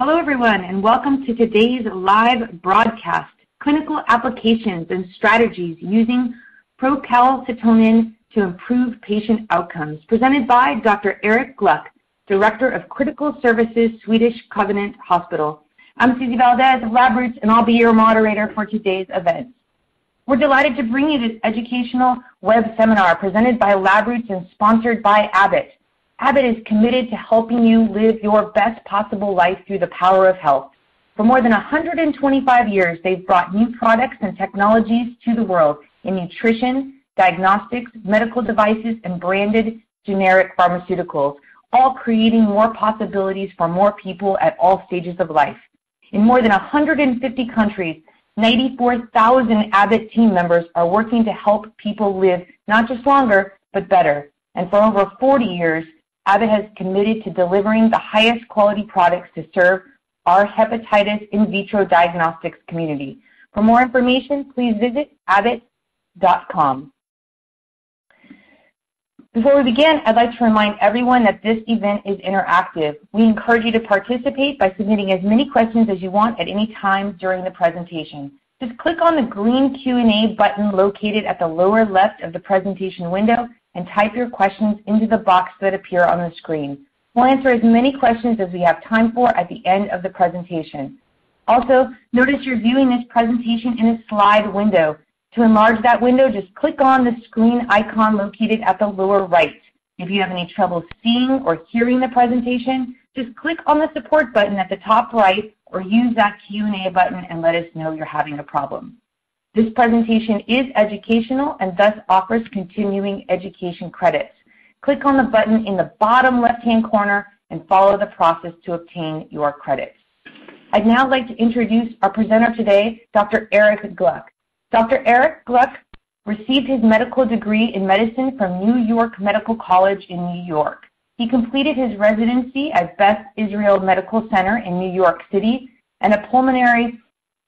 Hello, everyone, and welcome to today's live broadcast, Clinical Applications and Strategies Using Procalcitonin to Improve Patient Outcomes, presented by Dr. Eric Gluck, Director of Critical Services, Swedish Covenant Hospital. I'm Susie Valdez of LabRoots, and I'll be your moderator for today's event. We're delighted to bring you this educational web seminar presented by LabRoots and sponsored by Abbott. Abbott is committed to helping you live your best possible life through the power of health. For more than 125 years, they've brought new products and technologies to the world in nutrition, diagnostics, medical devices, and branded generic pharmaceuticals, all creating more possibilities for more people at all stages of life. In more than 150 countries, 94,000 Abbott team members are working to help people live not just longer, but better. And for over 40 years, Abbott has committed to delivering the highest quality products to serve our hepatitis in vitro diagnostics community. For more information, please visit abbott.com. Before we begin, I'd like to remind everyone that this event is interactive. We encourage you to participate by submitting as many questions as you want at any time during the presentation. Just click on the green Q&A button located at the lower left of the presentation window and type your questions into the box that appear on the screen. We'll answer as many questions as we have time for at the end of the presentation. Also, notice you're viewing this presentation in a slide window. To enlarge that window, just click on the screen icon located at the lower right. If you have any trouble seeing or hearing the presentation, just click on the support button at the top right or use that Q&A button and let us know you're having a problem. This presentation is educational and thus offers continuing education credits. Click on the button in the bottom left-hand corner and follow the process to obtain your credits. I'd now like to introduce our presenter today, Dr. Eric Gluck. Dr. Eric Gluck received his medical degree in medicine from New York Medical College in New York. He completed his residency at Beth Israel Medical Center in New York City and a pulmonary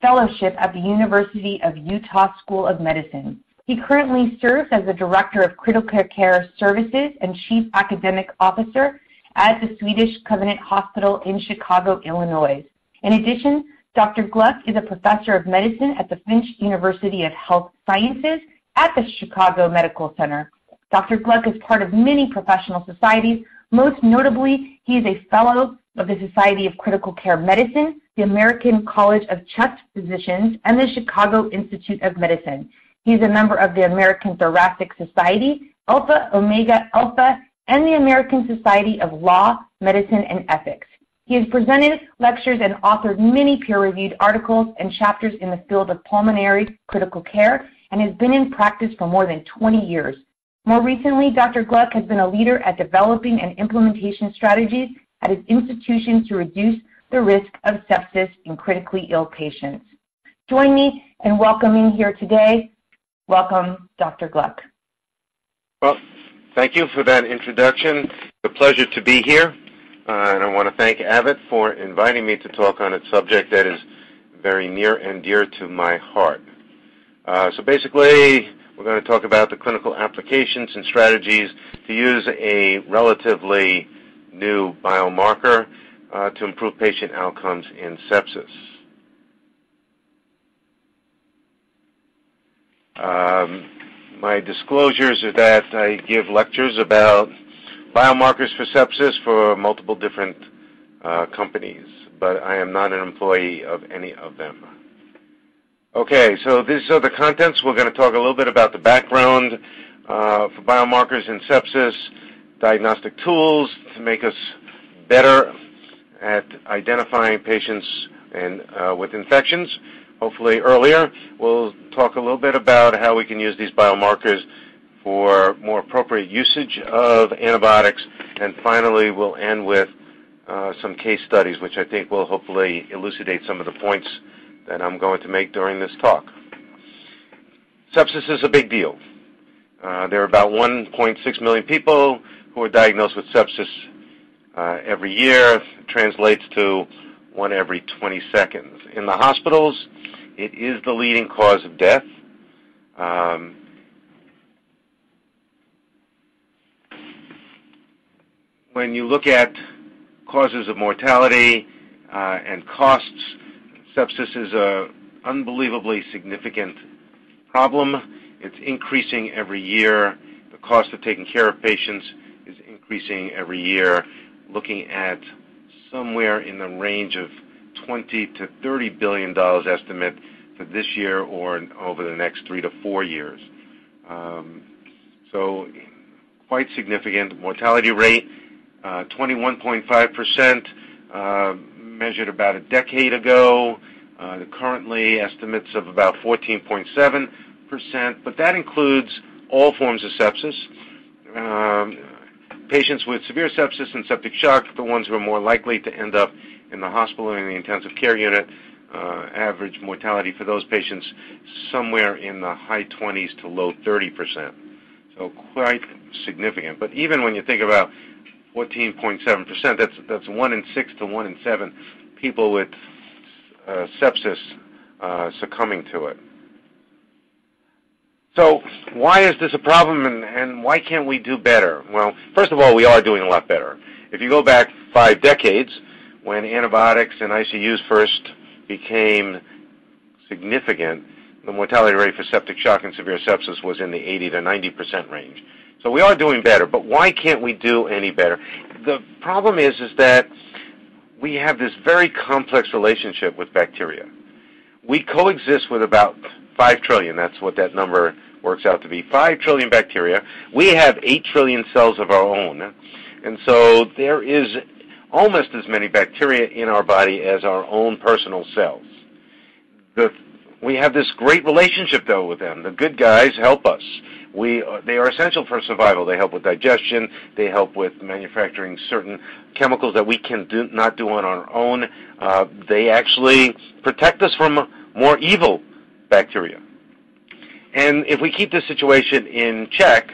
fellowship at the University of Utah School of Medicine. He currently serves as the Director of Critical Care Services and Chief Academic Officer at the Swedish Covenant Hospital in Chicago, Illinois. In addition, Dr. Gluck is a professor of medicine at the Finch University of Health Sciences at the Chicago Medical Center. Dr. Gluck is part of many professional societies. Most notably, he is a fellow of the Society of Critical Care Medicine, the American College of Chest Physicians, and the Chicago Institute of Medicine. He is a member of the American Thoracic Society, Alpha Omega Alpha, and the American Society of Law, Medicine, and Ethics. He has presented lectures and authored many peer-reviewed articles and chapters in the field of pulmonary critical care and has been in practice for more than 20 years. More recently, Dr. Gluck has been a leader at developing and implementation strategies at his institution to reduce the risk of sepsis in critically ill patients. Join me in welcoming here today. Welcome, Dr. Gluck. Well, thank you for that introduction. It's a pleasure to be here, and I want to thank Abbott for inviting me to talk on a subject that is very near and dear to my heart. So basically, we're going to talk about the clinical applications and strategies to use a relatively new biomarker to improve patient outcomes in sepsis. My disclosures are that I give lectures about biomarkers for sepsis for multiple different companies, but I am not an employee of any of them. Okay, so these are the contents. We're going to talk a little bit about the background for biomarkers in sepsis, diagnostic tools to make us better at identifying patients and with infections, hopefully earlier. We'll talk a little bit about how we can use these biomarkers for more appropriate usage of antibiotics, and finally we'll end with some case studies, which I think will hopefully elucidate some of the points that I'm going to make during this talk. Sepsis is a big deal. There are about 1.6 million people who are diagnosed with sepsis every year. It translates to one every 20 seconds. In the hospitals, it is the leading cause of death. When you look at causes of mortality, and costs. Sepsis is an unbelievably significant problem. It's increasing every year. The cost of taking care of patients is increasing every year, looking at somewhere in the range of $20 to $30 billion estimate for this year or over the next 3 to 4 years. So quite significant. Mortality rate, 21.5%, measured about a decade ago. Currently estimates of about 14.7%, but that includes all forms of sepsis. Patients with severe sepsis and septic shock, the ones who are more likely to end up in the hospital and in the intensive care unit, average mortality for those patients somewhere in the high 20s to low 30%. So quite significant. But even when you think about 14.7%, that's 1 in 6 to 1 in 7 people with sepsis succumbing to it. So why is this a problem, and why can't we do better? Well, first of all, we are doing a lot better. If you go back 5 decades, when antibiotics and ICUs first became significant, the mortality rate for septic shock and severe sepsis was in the 80 to 90% range. So we are doing better, but why can't we do any better? The problem is that we have this very complex relationship with bacteria. We coexist with about 5 trillion, that's what that number works out to be, 5 trillion bacteria. We have 8 trillion cells of our own, and so there is almost as many bacteria in our body as our own personal cells. We have this great relationship, though, with them. The good guys help us. They are essential for survival. They help with digestion. They help with manufacturing certain chemicals that we can not do on our own. They actually protect us from more evil bacteria. And if we keep this situation in check,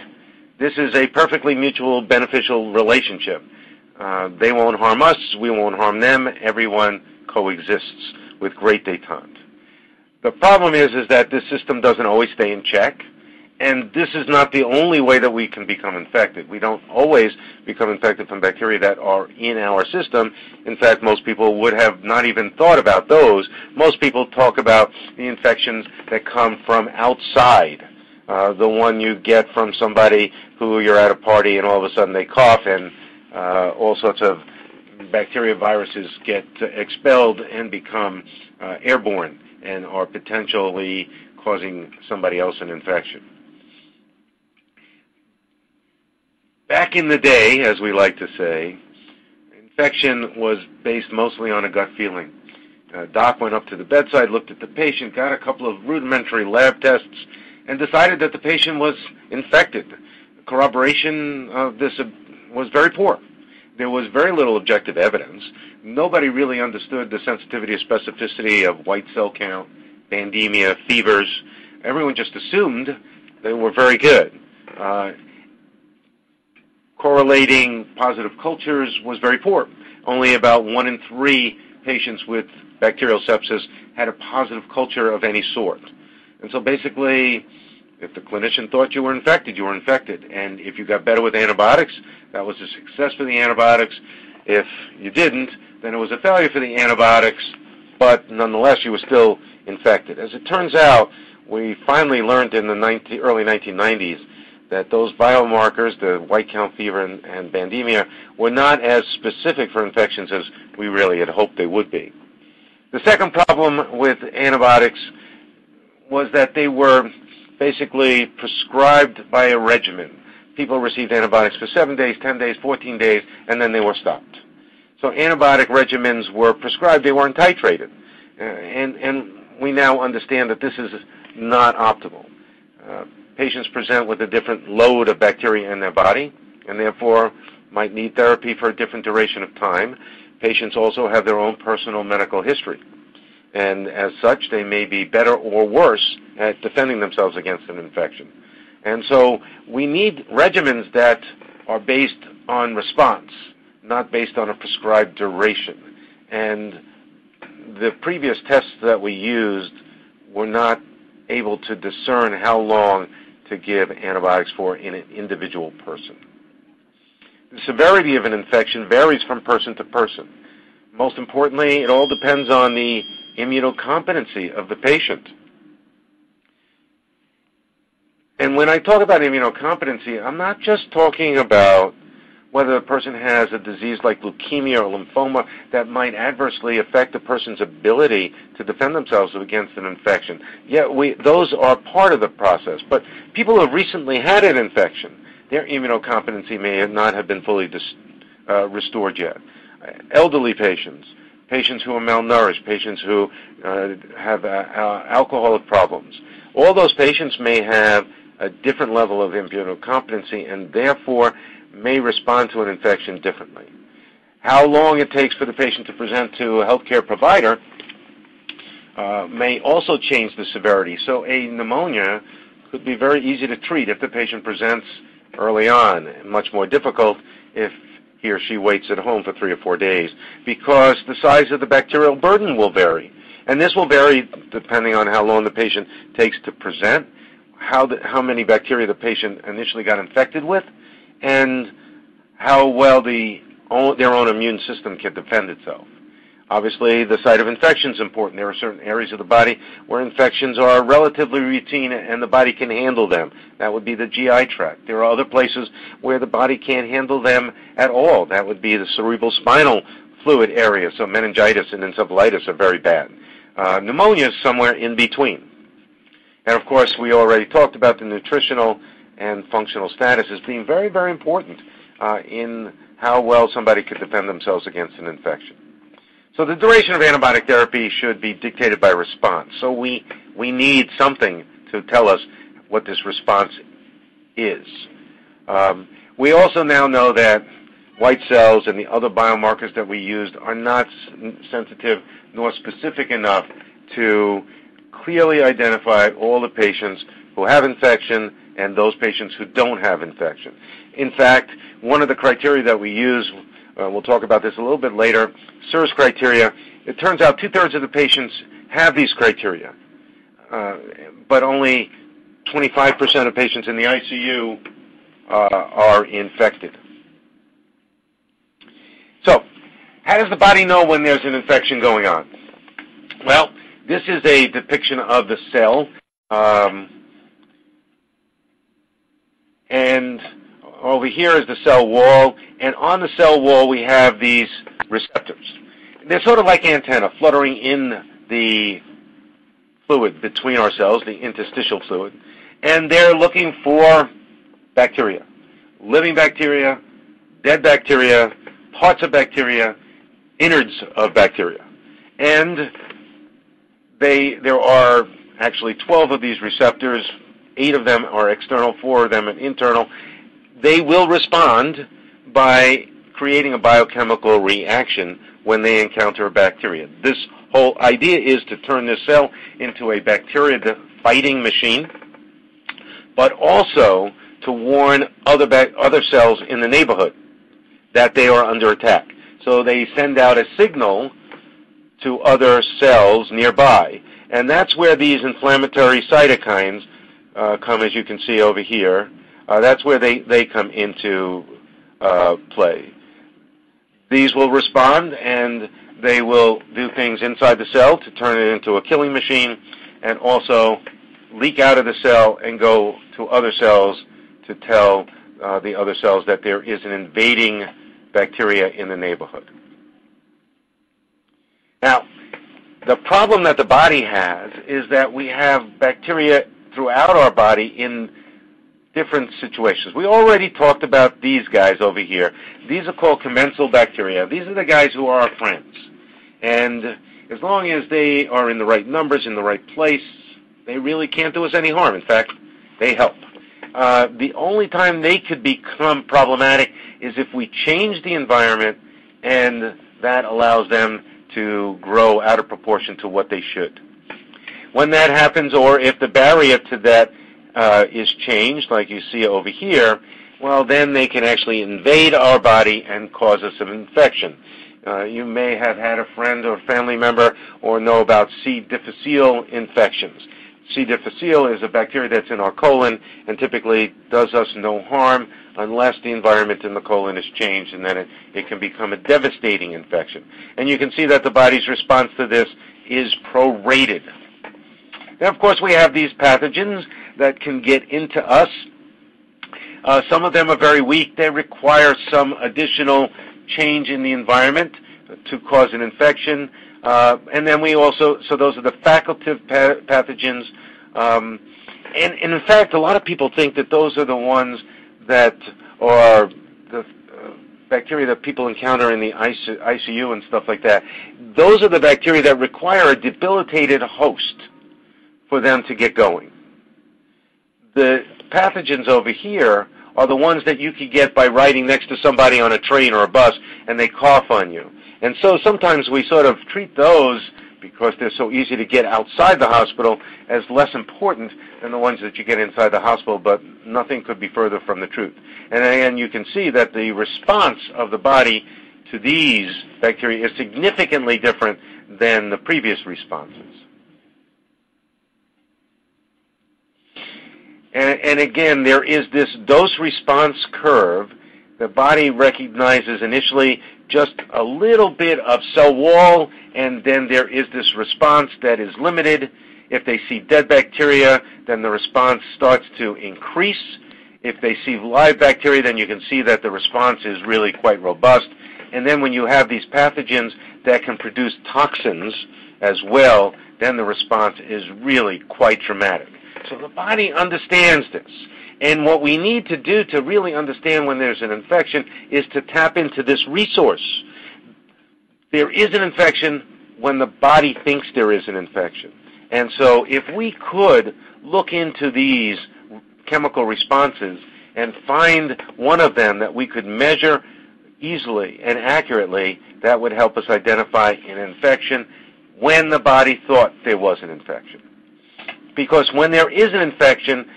this is a perfectly mutual beneficial relationship. They won't harm us, we won't harm them, everyone coexists with great détente. The problem is that this system doesn't always stay in check, and this is not the only way that we can become infected. We don't always become infected from bacteria that are in our system. In fact, most people would have not even thought about those. Most people talk about the infections that come from outside, the one you get from somebody who you're at a party and all of a sudden they cough and all sorts of bacteria viruses get expelled and become airborne and are potentially causing somebody else an infection. Back in the day, as we like to say, infection was based mostly on a gut feeling. Doc went up to the bedside, looked at the patient, got a couple of rudimentary lab tests, and decided that the patient was infected. Corroboration of this was very poor. There was very little objective evidence. Nobody really understood the sensitivity or specificity of white cell count, pandemia, fevers. Everyone just assumed they were very good. Correlating positive cultures was very poor. Only about 1 in 3 patients with bacterial sepsis had a positive culture of any sort. And so basically, if the clinician thought you were infected, you were infected. And if you got better with antibiotics, that was a success for the antibiotics. If you didn't, then it was a failure for the antibiotics, but nonetheless, you were still infected. As it turns out, we finally learned in the early 1990s that those biomarkers, the white count fever and pandemia, were not as specific for infections as we really had hoped they would be. The second problem with antibiotics was that they were basically prescribed by a regimen. People received antibiotics for 7 days, 10 days, 14 days, and then they were stopped. So antibiotic regimens were prescribed, they weren't titrated. And we now understand that this is not optimal. Patients present with a different load of bacteria in their body and therefore might need therapy for a different duration of time. Patients also have their own personal medical history, and as such, they may be better or worse at defending themselves against an infection. And so we need regimens that are based on response, not based on a prescribed duration. And the previous tests that we used were not able to discern how long to give antibiotics for in an individual person. The severity of an infection varies from person to person. Most importantly, it all depends on the immunocompetency of the patient. And when I talk about immunocompetency, I'm not just talking about whether a person has a disease like leukemia or lymphoma that might adversely affect a person's ability to defend themselves against an infection. Yeah, those are part of the process. But people who have recently had an infection, their immunocompetency may not have been fully restored yet. Elderly patients, patients who are malnourished, patients who have alcoholic problems, all those patients may have a different level of immunocompetency and therefore may respond to an infection differently. How long it takes for the patient to present to a healthcare provider may also change the severity. So a pneumonia could be very easy to treat if the patient presents early on, and much more difficult if he or she waits at home for 3 or 4 days, because the size of the bacterial burden will vary. And this will vary depending on how long the patient takes to present, how many bacteria the patient initially got infected with, and how well their own immune system can defend itself. Obviously, the site of infection is important. There are certain areas of the body where infections are relatively routine and the body can handle them. That would be the GI tract. There are other places where the body can't handle them at all. That would be the cerebrospinal fluid area. So meningitis and encephalitis are very bad. Pneumonia is somewhere in between. And, of course, we already talked about the nutritional and functional status as being very, very important in how well somebody could defend themselves against an infection. So the duration of antibiotic therapy should be dictated by response. So we need something to tell us what this response is. We also now know that white cells and the other biomarkers that we used are not sensitive nor specific enough to clearly identify all the patients who have infection and those patients who don't have infection. In fact, one of the criteria that we use, we'll talk about this a little bit later, SIRS criteria, it turns out 2/3 of the patients have these criteria, but only 25% of patients in the ICU are infected. So, how does the body know when there's an infection going on? Well, this is a depiction of the cell, and over here is the cell wall, and on the cell wall we have these receptors. They're sort of like antenna fluttering in the fluid between our cells, the interstitial fluid, and they're looking for bacteria, living bacteria, dead bacteria, parts of bacteria, innards of bacteria. And there are actually 12 of these receptors. 8 of them are external, 4 of them are internal. They will respond by creating a biochemical reaction when they encounter a bacteria. This whole idea is to turn this cell into a bacteria-fighting machine, but also to warn other cells in the neighborhood that they are under attack. So they send out a signal to other cells nearby, and that's where these inflammatory cytokines come, as you can see over here. That's where they come into play. These will respond, and they will do things inside the cell to turn it into a killing machine, and also leak out of the cell and go to other cells to tell the other cells that there is an invading bacteria in the neighborhood. Now, the problem that the body has is that we have bacteria throughout our body in different situations. We already talked about these guys over here. These are called commensal bacteria. These are the guys who are our friends. And as long as they are in the right numbers, in the right place, they really can't do us any harm. In fact, they help. The only time they could become problematic is if we change the environment and that allows them to grow out of proportion to what they should. When that happens, or if the barrier to that is changed, like you see over here, well, then they can actually invade our body and cause us an infection. You may have had a friend or family member or know about C. difficile infections. C. difficile is a bacteria that's in our colon and typically does us no harm unless the environment in the colon is changed, and then it can become a devastating infection. And you can see that the body's response to this is prorated. Now, of course, we have these pathogens that can get into us. Some of them are very weak. They require some additional change in the environment to cause an infection. And then we also, so those are the facultative pathogens. And in fact, a lot of people think that those are the ones that are the bacteria that people encounter in the ICU and stuff like that. Those are the bacteria that require a debilitated host for them to get going. The pathogens over here are the ones that you could get by riding next to somebody on a train or a bus and they cough on you. And so sometimes we sort of treat those, because they're so easy to get outside the hospital, as less important than the ones that you get inside the hospital, but nothing could be further from the truth. And you can see that the response of the body to these bacteria is significantly different than the previous responses. And again, there is this dose-response curve. The body recognizes initially just a little bit of cell wall, and then there is this response that is limited. If they see dead bacteria, then the response starts to increase. If they see live bacteria, then you can see that the response is really quite robust. And then when you have these pathogens that can produce toxins as well, then the response is really quite dramatic. So the body understands this. And what we need to do to really understand when there's an infection is to tap into this resource. There is an infection when the body thinks there is an infection. And so if we could look into these chemical responses and find one of them that we could measure easily and accurately, that would help us identify an infection when the body thought there was an infection. Because when there is an infection,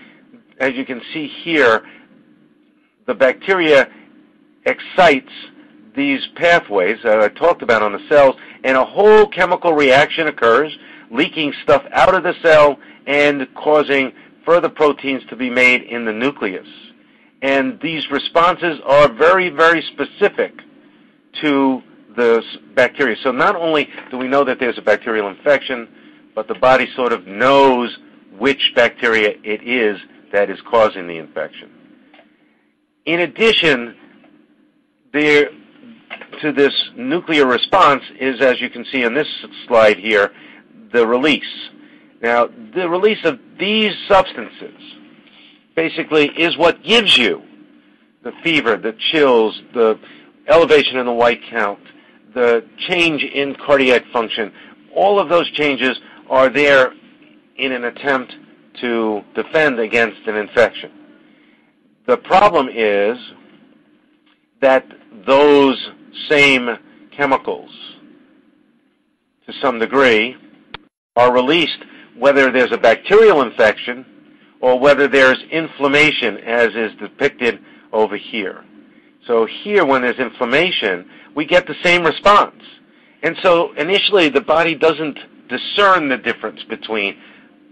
as you can see here, the bacteria excites these pathways that I talked about on the cells, and a whole chemical reaction occurs, leaking stuff out of the cell and causing further proteins to be made in the nucleus. And these responses are very, very specific to the bacteria. So not only do we know that there's a bacterial infection, but the body sort of knows which bacteria it is that is causing the infection. In addition, there to this nuclear response is, as you can see on this slide here, the release. Now, the release of these substances basically is what gives you the fever, the chills, the elevation in the white count, the change in cardiac function. All of those changes are there in an attempt to defend against an infection. The problem is that those same chemicals, to some degree, are released whether there's a bacterial infection or whether there's inflammation, as is depicted over here. So here, when there's inflammation, we get the same response. And so initially, the body doesn't discern the difference between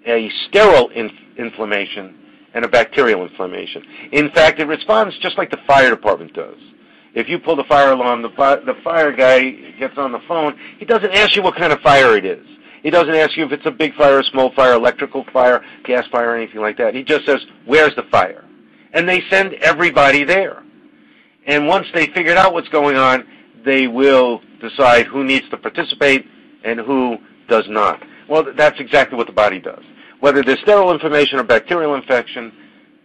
a sterile inflammation and a bacterial inflammation. In fact, it responds just like the fire department does. If you pull the fire alarm, the fire guy gets on the phone. He doesn't ask you what kind of fire it is. He doesn't ask you if it's a big fire, a small fire, electrical fire, gas fire, or anything like that. He just says, where's the fire? And they send everybody there. And once they figured out what's going on, they will decide who needs to participate and who does not. Well, that's exactly what the body does. Whether there's sterile inflammation or bacterial infection,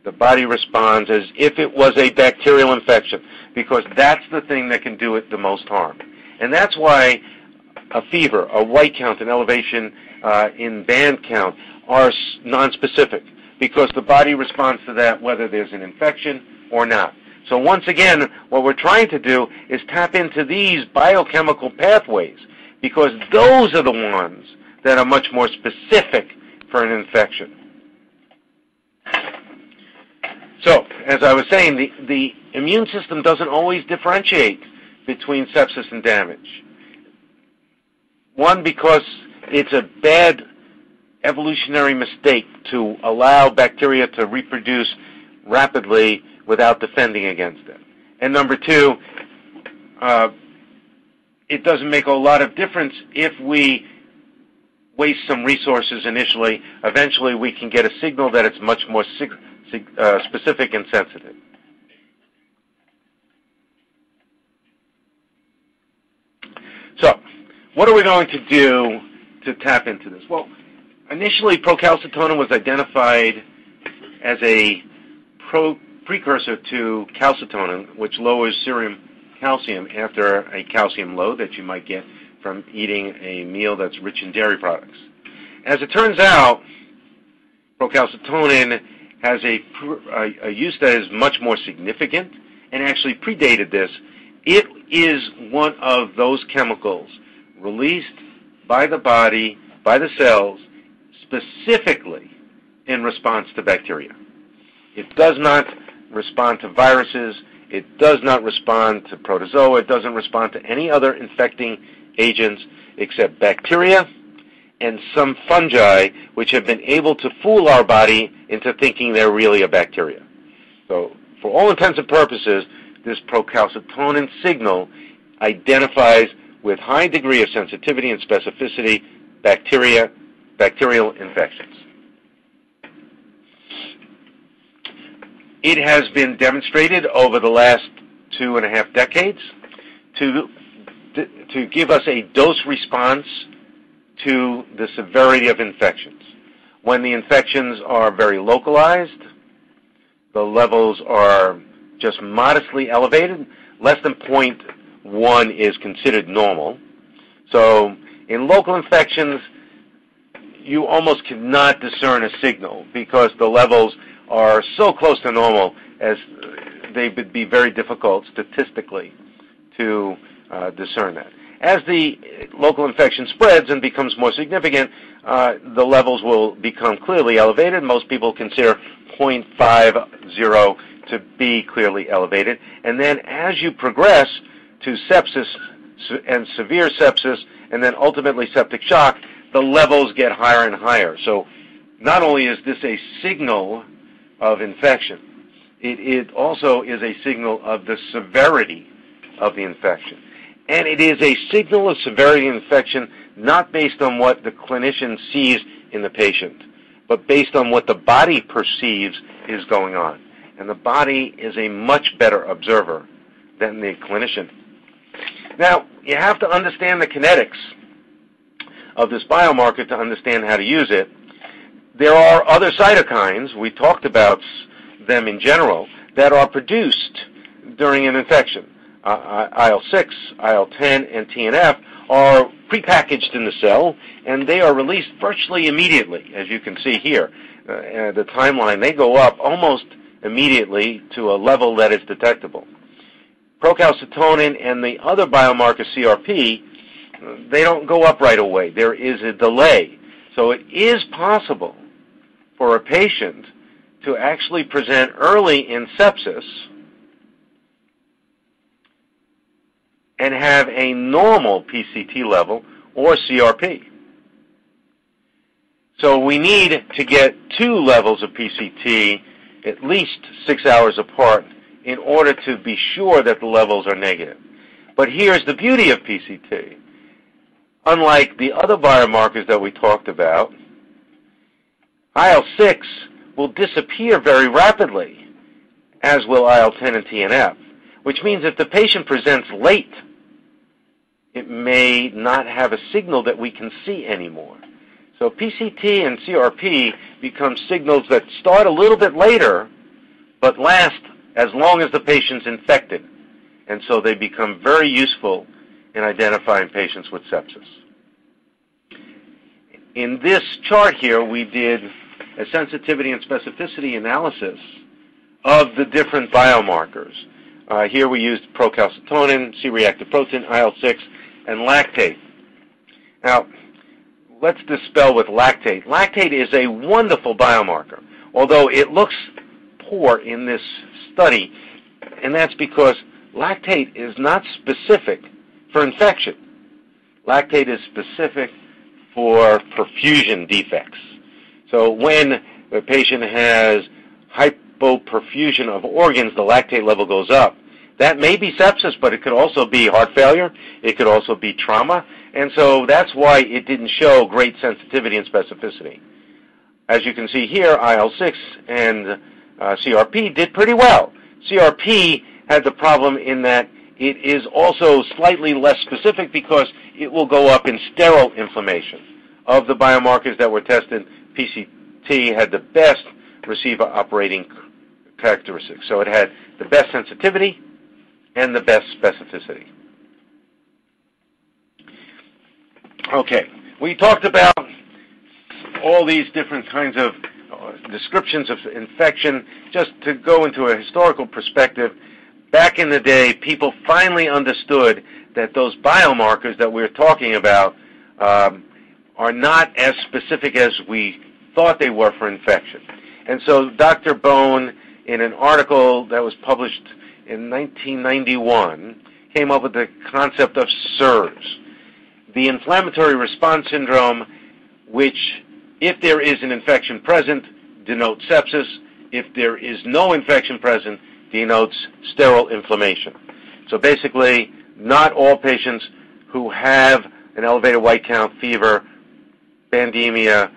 the body responds as if it was a bacterial infection, because that's the thing that can do it the most harm. And that's why a fever, a white count, an elevation in band count are nonspecific, because the body responds to that whether there's an infection or not. So once again, what we're trying to do is tap into these biochemical pathways, because those are the ones that are much more specific for an infection. So, as I was saying, the immune system doesn't always differentiate between sepsis and damage. One, because it's a bad evolutionary mistake to allow bacteria to reproduce rapidly without defending against it. And number two, it doesn't make a lot of difference if we waste some resources initially. Eventually we can get a signal that it's much more specific and sensitive. So, what are we going to do to tap into this? Well, initially procalcitonin was identified as a precursor to calcitonin, which lowers serum calcium after a calcium load that you might get from eating a meal that's rich in dairy products. As it turns out, procalcitonin has a use that is much more significant and actually predated this. It is one of those chemicals released by the body, by the cells, specifically in response to bacteria. It does not respond to viruses. It does not respond to protozoa. It doesn't respond to any other infecting agents except bacteria and some fungi, which have been able to fool our body into thinking they're really a bacteria. So for all intents and purposes, this procalcitonin signal identifies with high degree of sensitivity and specificity bacterial infections. It has been demonstrated over the last 2.5 decades to give us a dose response to the severity of infections. When the infections are very localized, the levels are just modestly elevated. Less than 0.1 is considered normal. So in local infections, you almost cannot discern a signal because the levels are so close to normal as they would be very difficult statistically to discern that. As the local infection spreads and becomes more significant, the levels will become clearly elevated. Most people consider 0.50 to be clearly elevated. And then as you progress to sepsis and severe sepsis and then ultimately septic shock, the levels get higher and higher. So not only is this a signal of infection, it also is a signal of the severity of the infection. And it is a signal of severity of infection not based on what the clinician sees in the patient, but based on what the body perceives is going on. And the body is a much better observer than the clinician. Now, you have to understand the kinetics of this biomarker to understand how to use it. There are other cytokines, we talked about them in general, that are produced during an infection. IL-6, IL-10, and TNF are prepackaged in the cell, and they are released virtually immediately, as you can see here. The timeline, they go up almost immediately to a level that is detectable. Procalcitonin and the other biomarker CRP, they don't go up right away. There is a delay. So it is possible for a patient to actually present early in sepsis and have a normal PCT level or CRP. So we need to get 2 levels of PCT at least 6 hours apart in order to be sure that the levels are negative. But here's the beauty of PCT. Unlike the other biomarkers that we talked about, IL-6 will disappear very rapidly, as will IL-10 and TNF, which means if the patient presents late, it may not have a signal that we can see anymore. So PCT and CRP become signals that start a little bit later, but last as long as the patient's infected. And so they become very useful in identifying patients with sepsis. In this chart here, we did a sensitivity and specificity analysis of the different biomarkers. Here we used procalcitonin, C-reactive protein, IL-6, and lactate. Now, let's dispel with lactate. Lactate is a wonderful biomarker, although it looks poor in this study, and that's because lactate is not specific for infection. Lactate is specific for perfusion defects. So when the patient has hypoperfusion of organs, the lactate level goes up. That may be sepsis, but it could also be heart failure. It could also be trauma. And so that's why it didn't show great sensitivity and specificity. As you can see here, IL-6 and CRP did pretty well. CRP had the problem in that it is also slightly less specific because it will go up in sterile inflammation. Of the biomarkers that were tested, PCT had the best receiver operating characteristics. So it had the best sensitivity and the best specificity. Okay, we talked about all these different kinds of descriptions of infection. Just to go into a historical perspective, back in the day, people finally understood that those biomarkers that we're talking about are not as specific as we thought they were for infection. And so Dr. Bone, in an article that was published in 1991, came up with the concept of SIRS, the inflammatory response syndrome, which, if there is an infection present, denotes sepsis. If there is no infection present, denotes sterile inflammation. So basically, not all patients who have an elevated white count, fever, bandemia,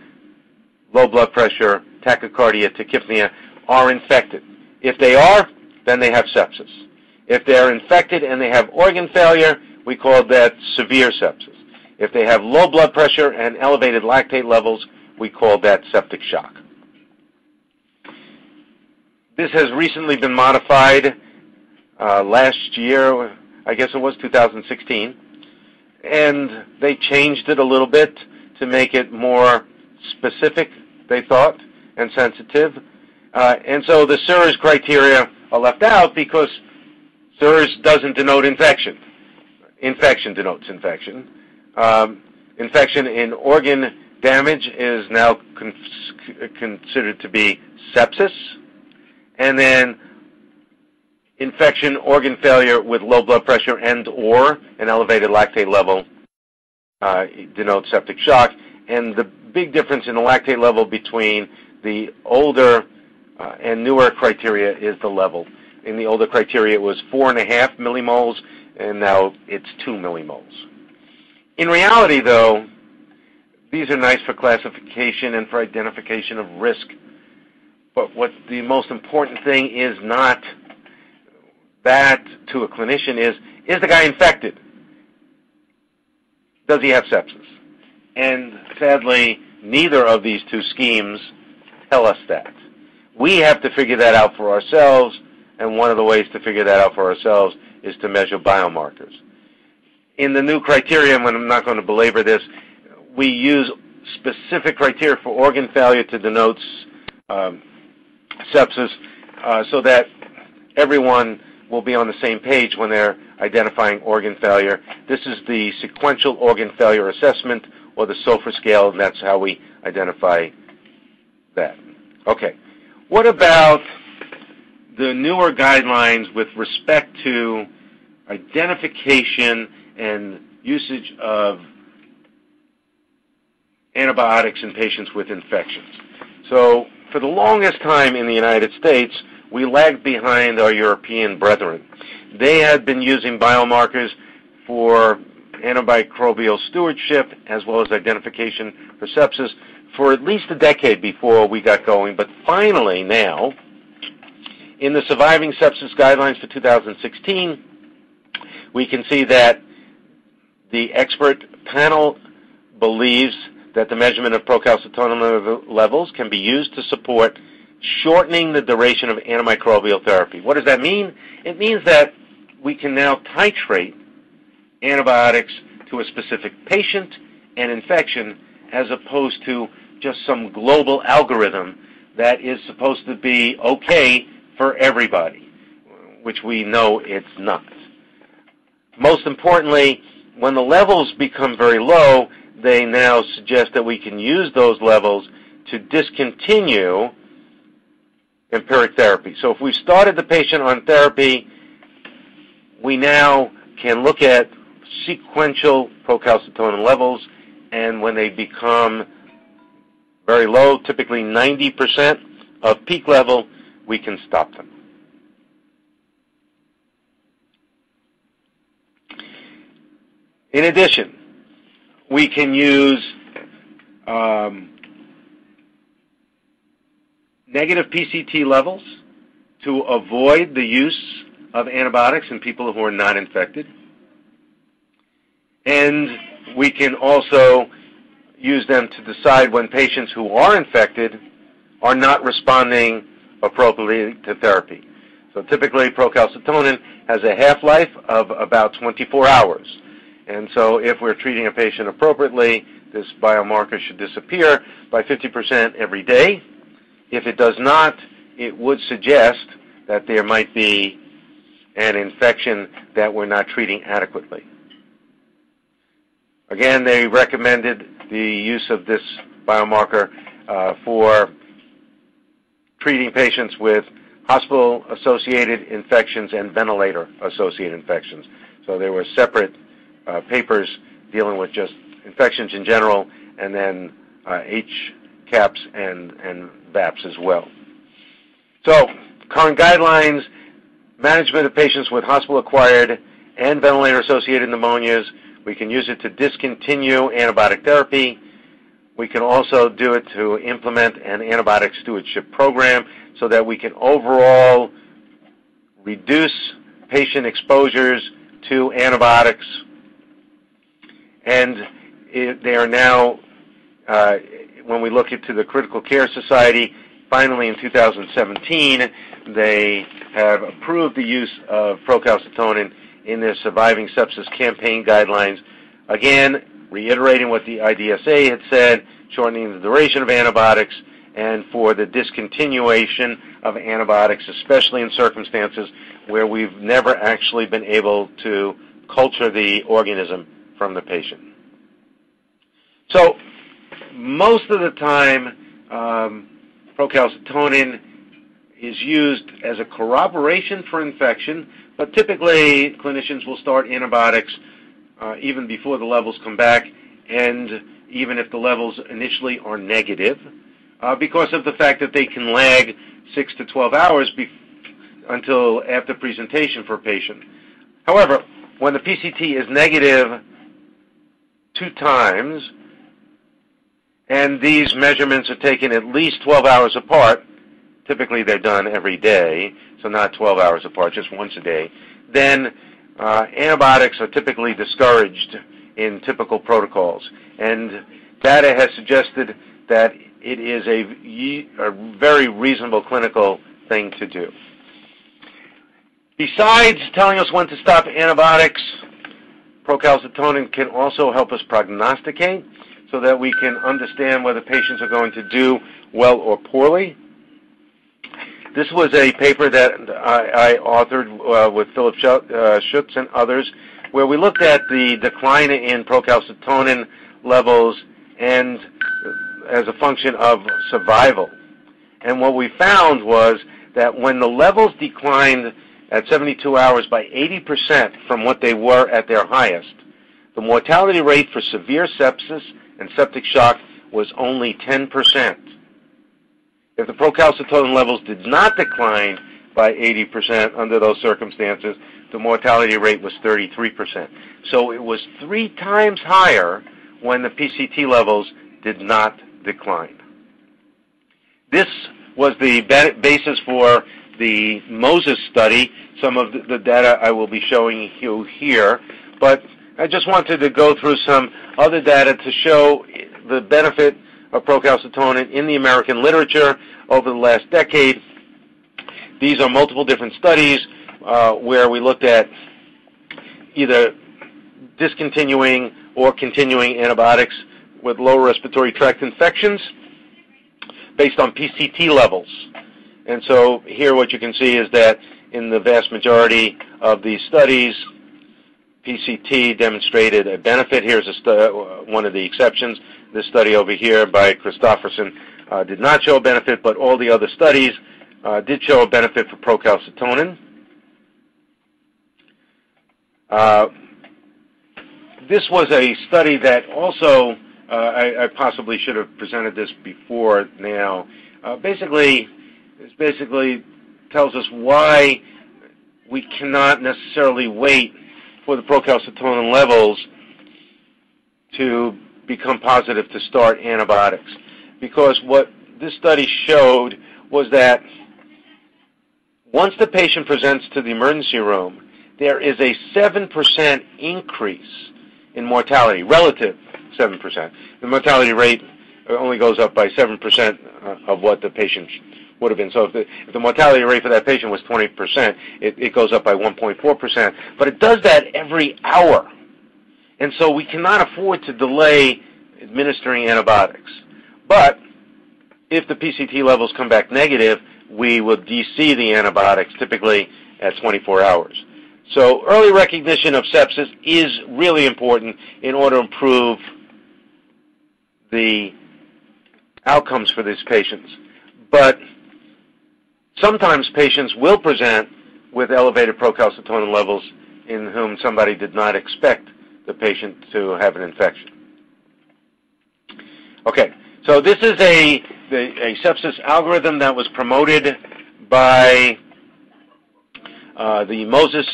low blood pressure, tachycardia, tachypnea, are infected. If they are, then they have sepsis. If they are infected and they have organ failure, we call that severe sepsis. If they have low blood pressure and elevated lactate levels, we call that septic shock. This has recently been modified last year, I guess it was 2016, and they changed it a little bit to make it more specific, they thought, and sensitive. And so the SIRS criteria are left out because SIRS doesn't denote infection. Infection denotes infection. Infection in organ damage is now considered to be sepsis. And then infection, organ failure with low blood pressure and or an elevated lactate level denotes septic shock. And the big difference in the lactate level between the older and newer criteria is the level. In the older criteria, it was 4.5 millimoles, and now it's 2 millimoles. In reality, though, these are nice for classification and for identification of risk. But what the most important thing is not that to a clinician is the guy infected? Does he have sepsis? And sadly, neither of these two schemes tell us that. We have to figure that out for ourselves, and one of the ways to figure that out for ourselves is to measure biomarkers. In the new criteria, and I'm not going to belabor this, we use specific criteria for organ failure to denote sepsis so that everyone will be on the same page when they're identifying organ failure. This is the sequential organ failure assessment, or the SOFA scale, and that's how we identify that. Okay. What about the newer guidelines with respect to identification and usage of antibiotics in patients with infections? So for the longest time in the United States, we lagged behind our European brethren. They had been using biomarkers for antimicrobial stewardship as well as identification for sepsis for at least a decade before we got going. But finally now, in the Surviving Sepsis Guidelines for 2016, we can see that the expert panel believes that the measurement of procalcitonin levels can be used to support shortening the duration of antimicrobial therapy. What does that mean? It means that we can now titrate antibiotics to a specific patient and infection as opposed to just some global algorithm that is supposed to be okay for everybody, which we know it's not. Most importantly, when the levels become very low, they now suggest that we can use those levels to discontinue empiric therapy. So if we started the patient on therapy, we now can look at sequential procalcitonin levels, and when they become very low, typically 90% of peak level, we can stop them. In addition, we can use negative PCT levels to avoid the use of antibiotics in people who are not infected. And we can also use them to decide when patients who are infected are not responding appropriately to therapy. So typically procalcitonin has a half-life of about 24 hours. And so if we're treating a patient appropriately, this biomarker should disappear by 50% every day. If it does not, it would suggest that there might be an infection that we're not treating adequately. Again, they recommended the use of this biomarker for treating patients with hospital-associated infections and ventilator-associated infections. So there were separate papers dealing with just infections in general, and then HCAPS and VAPs as well. So current guidelines, management of patients with hospital-acquired and ventilator-associated pneumonias. We can use it to discontinue antibiotic therapy. We can also do it to implement an antibiotic stewardship program so that we can overall reduce patient exposures to antibiotics. And they are now, when we look into the Critical Care Society, finally in 2017, they have approved the use of procalcitonin in their Surviving Sepsis Campaign Guidelines. Again, reiterating what the IDSA had said, shortening the duration of antibiotics, and for the discontinuation of antibiotics, especially in circumstances where we've never actually been able to culture the organism from the patient. So most of the time, procalcitonin is used as a corroboration for infection, but typically clinicians will start antibiotics even before the levels come back, and even if the levels initially are negative, because of the fact that they can lag 6 to 12 hours until after presentation for a patient. However, when the PCT is negative 2 times, and these measurements are taken at least 12 hours apart, typically they're done every day, so not 12 hours apart, just once a day, then antibiotics are typically discouraged in typical protocols. And data has suggested that it is a very reasonable clinical thing to do. Besides telling us when to stop antibiotics, procalcitonin can also help us prognosticate so that we can understand whether patients are going to do well or poorly. This was a paper that I authored with Philip Schutz and others, where we looked at the decline in procalcitonin levels and as a function of survival. And what we found was that when the levels declined at 72 hours by 80% from what they were at their highest, the mortality rate for severe sepsis and septic shock was only 10%. If the procalcitonin levels did not decline by 80% under those circumstances, the mortality rate was 33%. So it was 3 times higher when the PCT levels did not decline. This was the basis for the Moses study. Some of the data I will be showing you here, but I just wanted to go through some other data to show the benefit of procalcitonin in the American literature over the last decade. These are multiple different studies where we looked at either discontinuing or continuing antibiotics with lower respiratory tract infections based on PCT levels. And so here what you can see is that in the vast majority of these studies, PCT demonstrated a benefit. Here's one of the exceptions. This study over here by Christofferson did not show a benefit, but all the other studies did show a benefit for procalcitonin. This was a study that also I possibly should have presented this before now. Basically, this basically tells us why we cannot necessarily wait for the procalcitonin levels to become positive to start antibiotics. Because what this study showed was that once the patient presents to the emergency room, there is a 7% increase in mortality, relative 7%. The mortality rate only goes up by 7% of what the patient would have been. So if the mortality rate for that patient was 20%, it goes up by 1.4%. But it does that every hour. And so we cannot afford to delay administering antibiotics. But if the PCT levels come back negative, we will DC the antibiotics typically at 24 hours. So early recognition of sepsis is really important in order to improve the outcomes for these patients. But sometimes patients will present with elevated procalcitonin levels in whom somebody did not expect the patient to have an infection. Okay, so this is a sepsis algorithm that was promoted by the Moses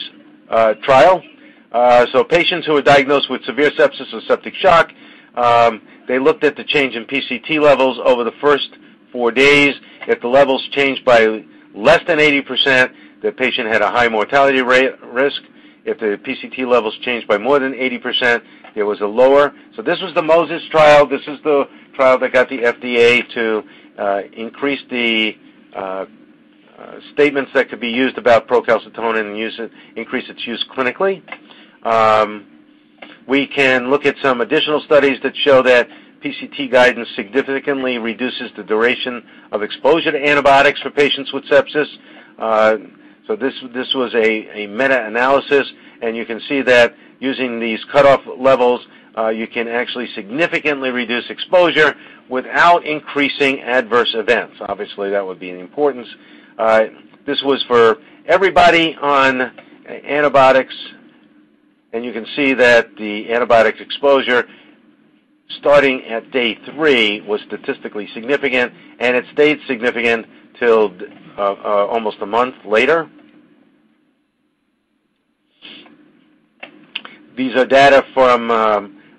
trial. So patients who were diagnosed with severe sepsis or septic shock, they looked at the change in PCT levels over the first 4 days. If the levels changed by less than 80%, the patient had a high mortality rate risk. If the PCT levels changed by more than 80%, there was a lower. So this was the Moses trial. This is the trial that got the FDA to increase the statements that could be used about procalcitonin and increase its use clinically. We can look at some additional studies that show that PCT guidance significantly reduces the duration of exposure to antibiotics for patients with sepsis. So this was a meta-analysis, and you can see that using these cutoff levels, you can actually significantly reduce exposure without increasing adverse events. Obviously, that would be an importance. This was for everybody on antibiotics, and you can see that the antibiotic exposure starting at day 3 was statistically significant, and it stayed significant till almost a month later. These are data from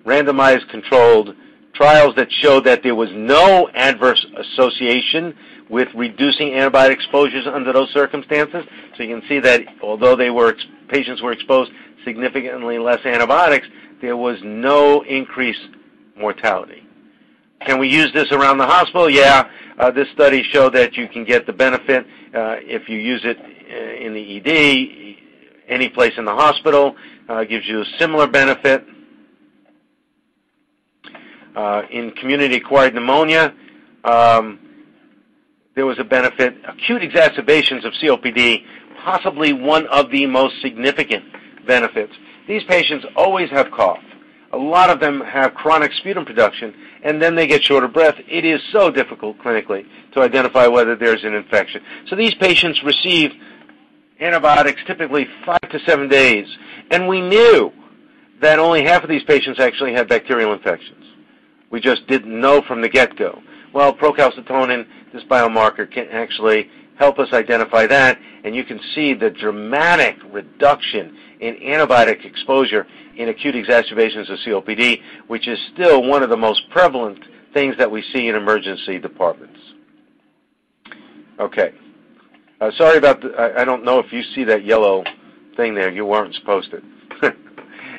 randomized controlled trials that showed that there was no adverse association with reducing antibiotic exposures under those circumstances. So you can see that although patients were exposed significantly less antibiotics, there was no increase in mortality. Can we use this around the hospital? Yeah. This study showed that you can get the benefit if you use it in the ED, any place in the hospital. Gives you a similar benefit. In community-acquired pneumonia, there was a benefit. Acute exacerbations of COPD, possibly one of the most significant benefits. These patients always have cough. A lot of them have chronic sputum production, and then they get short of breath. It is so difficult clinically to identify whether there's an infection. So these patients receive antibiotics typically 5 to 7 days, and we knew that only half of these patients actually had bacterial infections. We just didn't know from the get-go. Well, procalcitonin, this biomarker, can actually help us identify that, and you can see the dramatic reduction in antibiotic exposure in acute exacerbations of COPD, which is still one of the most prevalent things that we see in emergency departments. Okay. Sorry about the, I don't know if you see that yellow thing there. You weren't supposed to.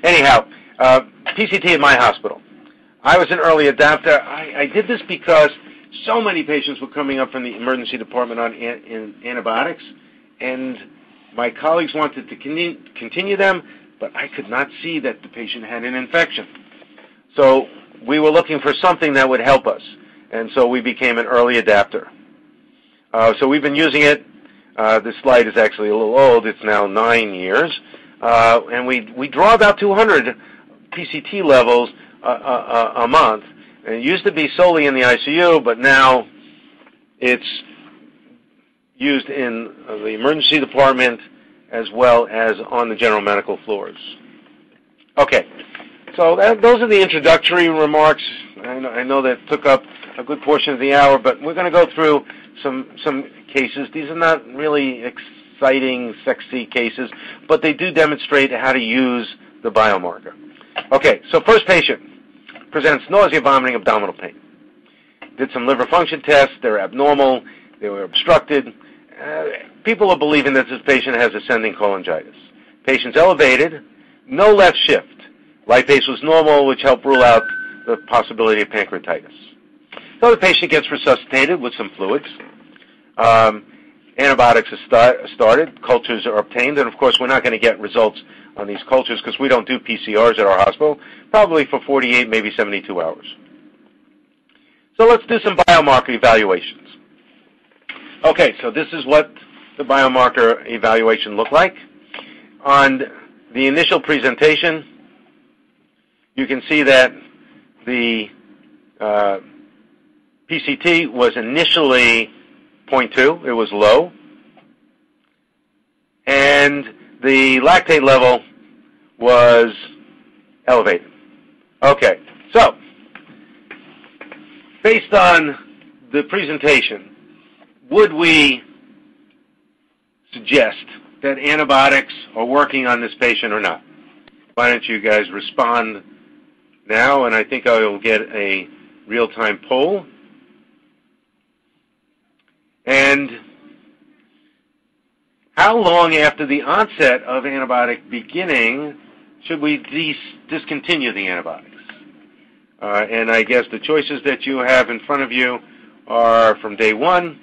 Anyhow, PCT in my hospital. I was an early adopter. I did this because so many patients were coming up from the emergency department on antibiotics, and my colleagues wanted to continue them, but I could not see that the patient had an infection. So we were looking for something that would help us, and so we became an early adapter. So we've been using it. This slide is actually a little old. It's now 9 years. And we draw about 200 PCT levels a month. And it used to be solely in the ICU, but now it's used in the emergency department as well as on the general medical floors. Okay, so those are the introductory remarks. I know that took up a good portion of the hour, but we're going to go through some cases. These are not really exciting, sexy cases, but they do demonstrate how to use the biomarker. Okay, so first patient presents nausea, vomiting, abdominal pain. Did some liver function tests. They're abnormal. They were obstructed. People are believing that this patient has ascending cholangitis. Patient's elevated, no left shift. Lipase was normal, which helped rule out the possibility of pancreatitis. So the patient gets resuscitated with some fluids. Antibiotics are started. Cultures are obtained. And, of course, we're not going to get results on these cultures because we don't do PCRs at our hospital, probably for 48, maybe 72 hours. So let's do some biomarker evaluations. Okay, so this is what the biomarker evaluation looked like. On the initial presentation, you can see that the PCT was initially 0.2. It was low. And the lactate level was elevated. Okay, so based on the presentation, would we suggest that antibiotics are working on this patient or not? Why don't you guys respond now, and I think I will get a real-time poll. And how long after the onset of antibiotic beginning should we discontinue the antibiotics? And I guess the choices that you have in front of you are from day 1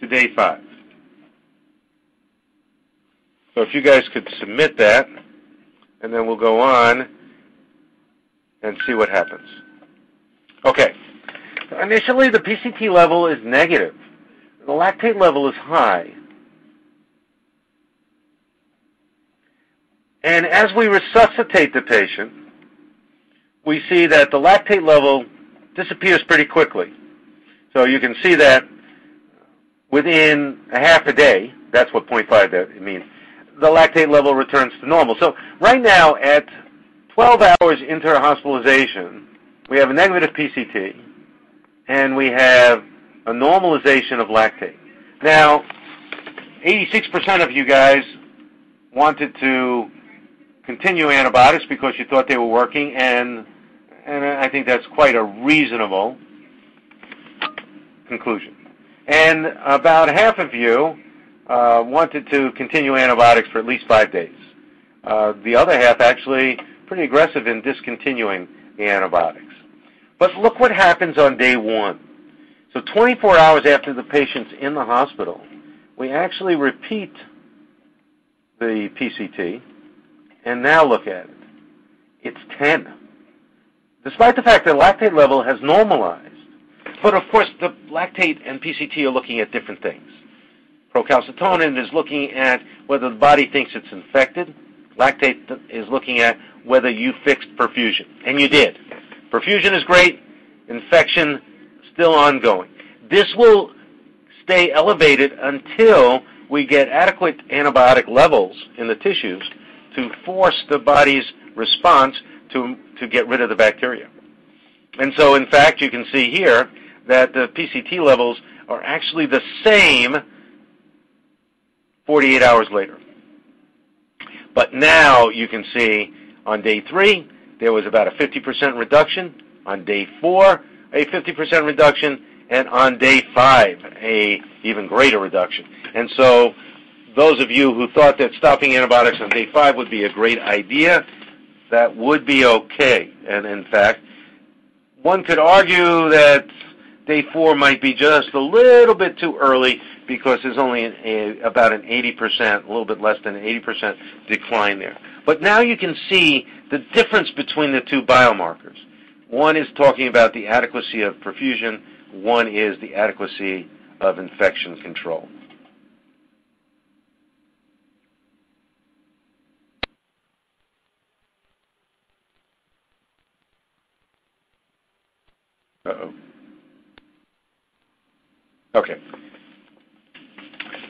to day 5. So if you guys could submit that, and then we'll go on and see what happens. Okay. So initially, the PCT level is negative. The lactate level is high. And as we resuscitate the patient, we see that the lactate level disappears pretty quickly. So you can see that within a half a day, that's what 0.5 that means, the lactate level returns to normal. So right now at 12 hours into our hospitalization, we have a negative PCT and we have a normalization of lactate. Now, 86% of you guys wanted to continue antibiotics because you thought they were working, and I think that's quite a reasonable conclusion. And about half of you wanted to continue antibiotics for at least 5 days. The other half actually pretty aggressive in discontinuing the antibiotics. But look what happens on day 1. So 24 hours after the patient's in the hospital, we actually repeat the PCT. And now look at it. It's 10. Despite the fact that lactate level has normalized. But of course, the lactate and PCT are looking at different things. Procalcitonin is looking at whether the body thinks it's infected. Lactate is looking at whether you fixed perfusion. And you did. Perfusion is great. Infection still ongoing. This will stay elevated until we get adequate antibiotic levels in the tissues to force the body's response to get rid of the bacteria. And so, in fact, you can see here that the PCT levels are actually the same 48 hours later. But now you can see on day 3, there was about a 50% reduction. On day 4, a 50% reduction. And on day 5, a even greater reduction. And so, those of you who thought that stopping antibiotics on day 5 would be a great idea, that would be okay. And in fact, one could argue that day 4 might be just a little bit too early because there's only about an 80%, a little bit less than an 80% decline there. But now you can see the difference between the two biomarkers. One is talking about the adequacy of perfusion. One is the adequacy of infection control. Uh-oh. Okay.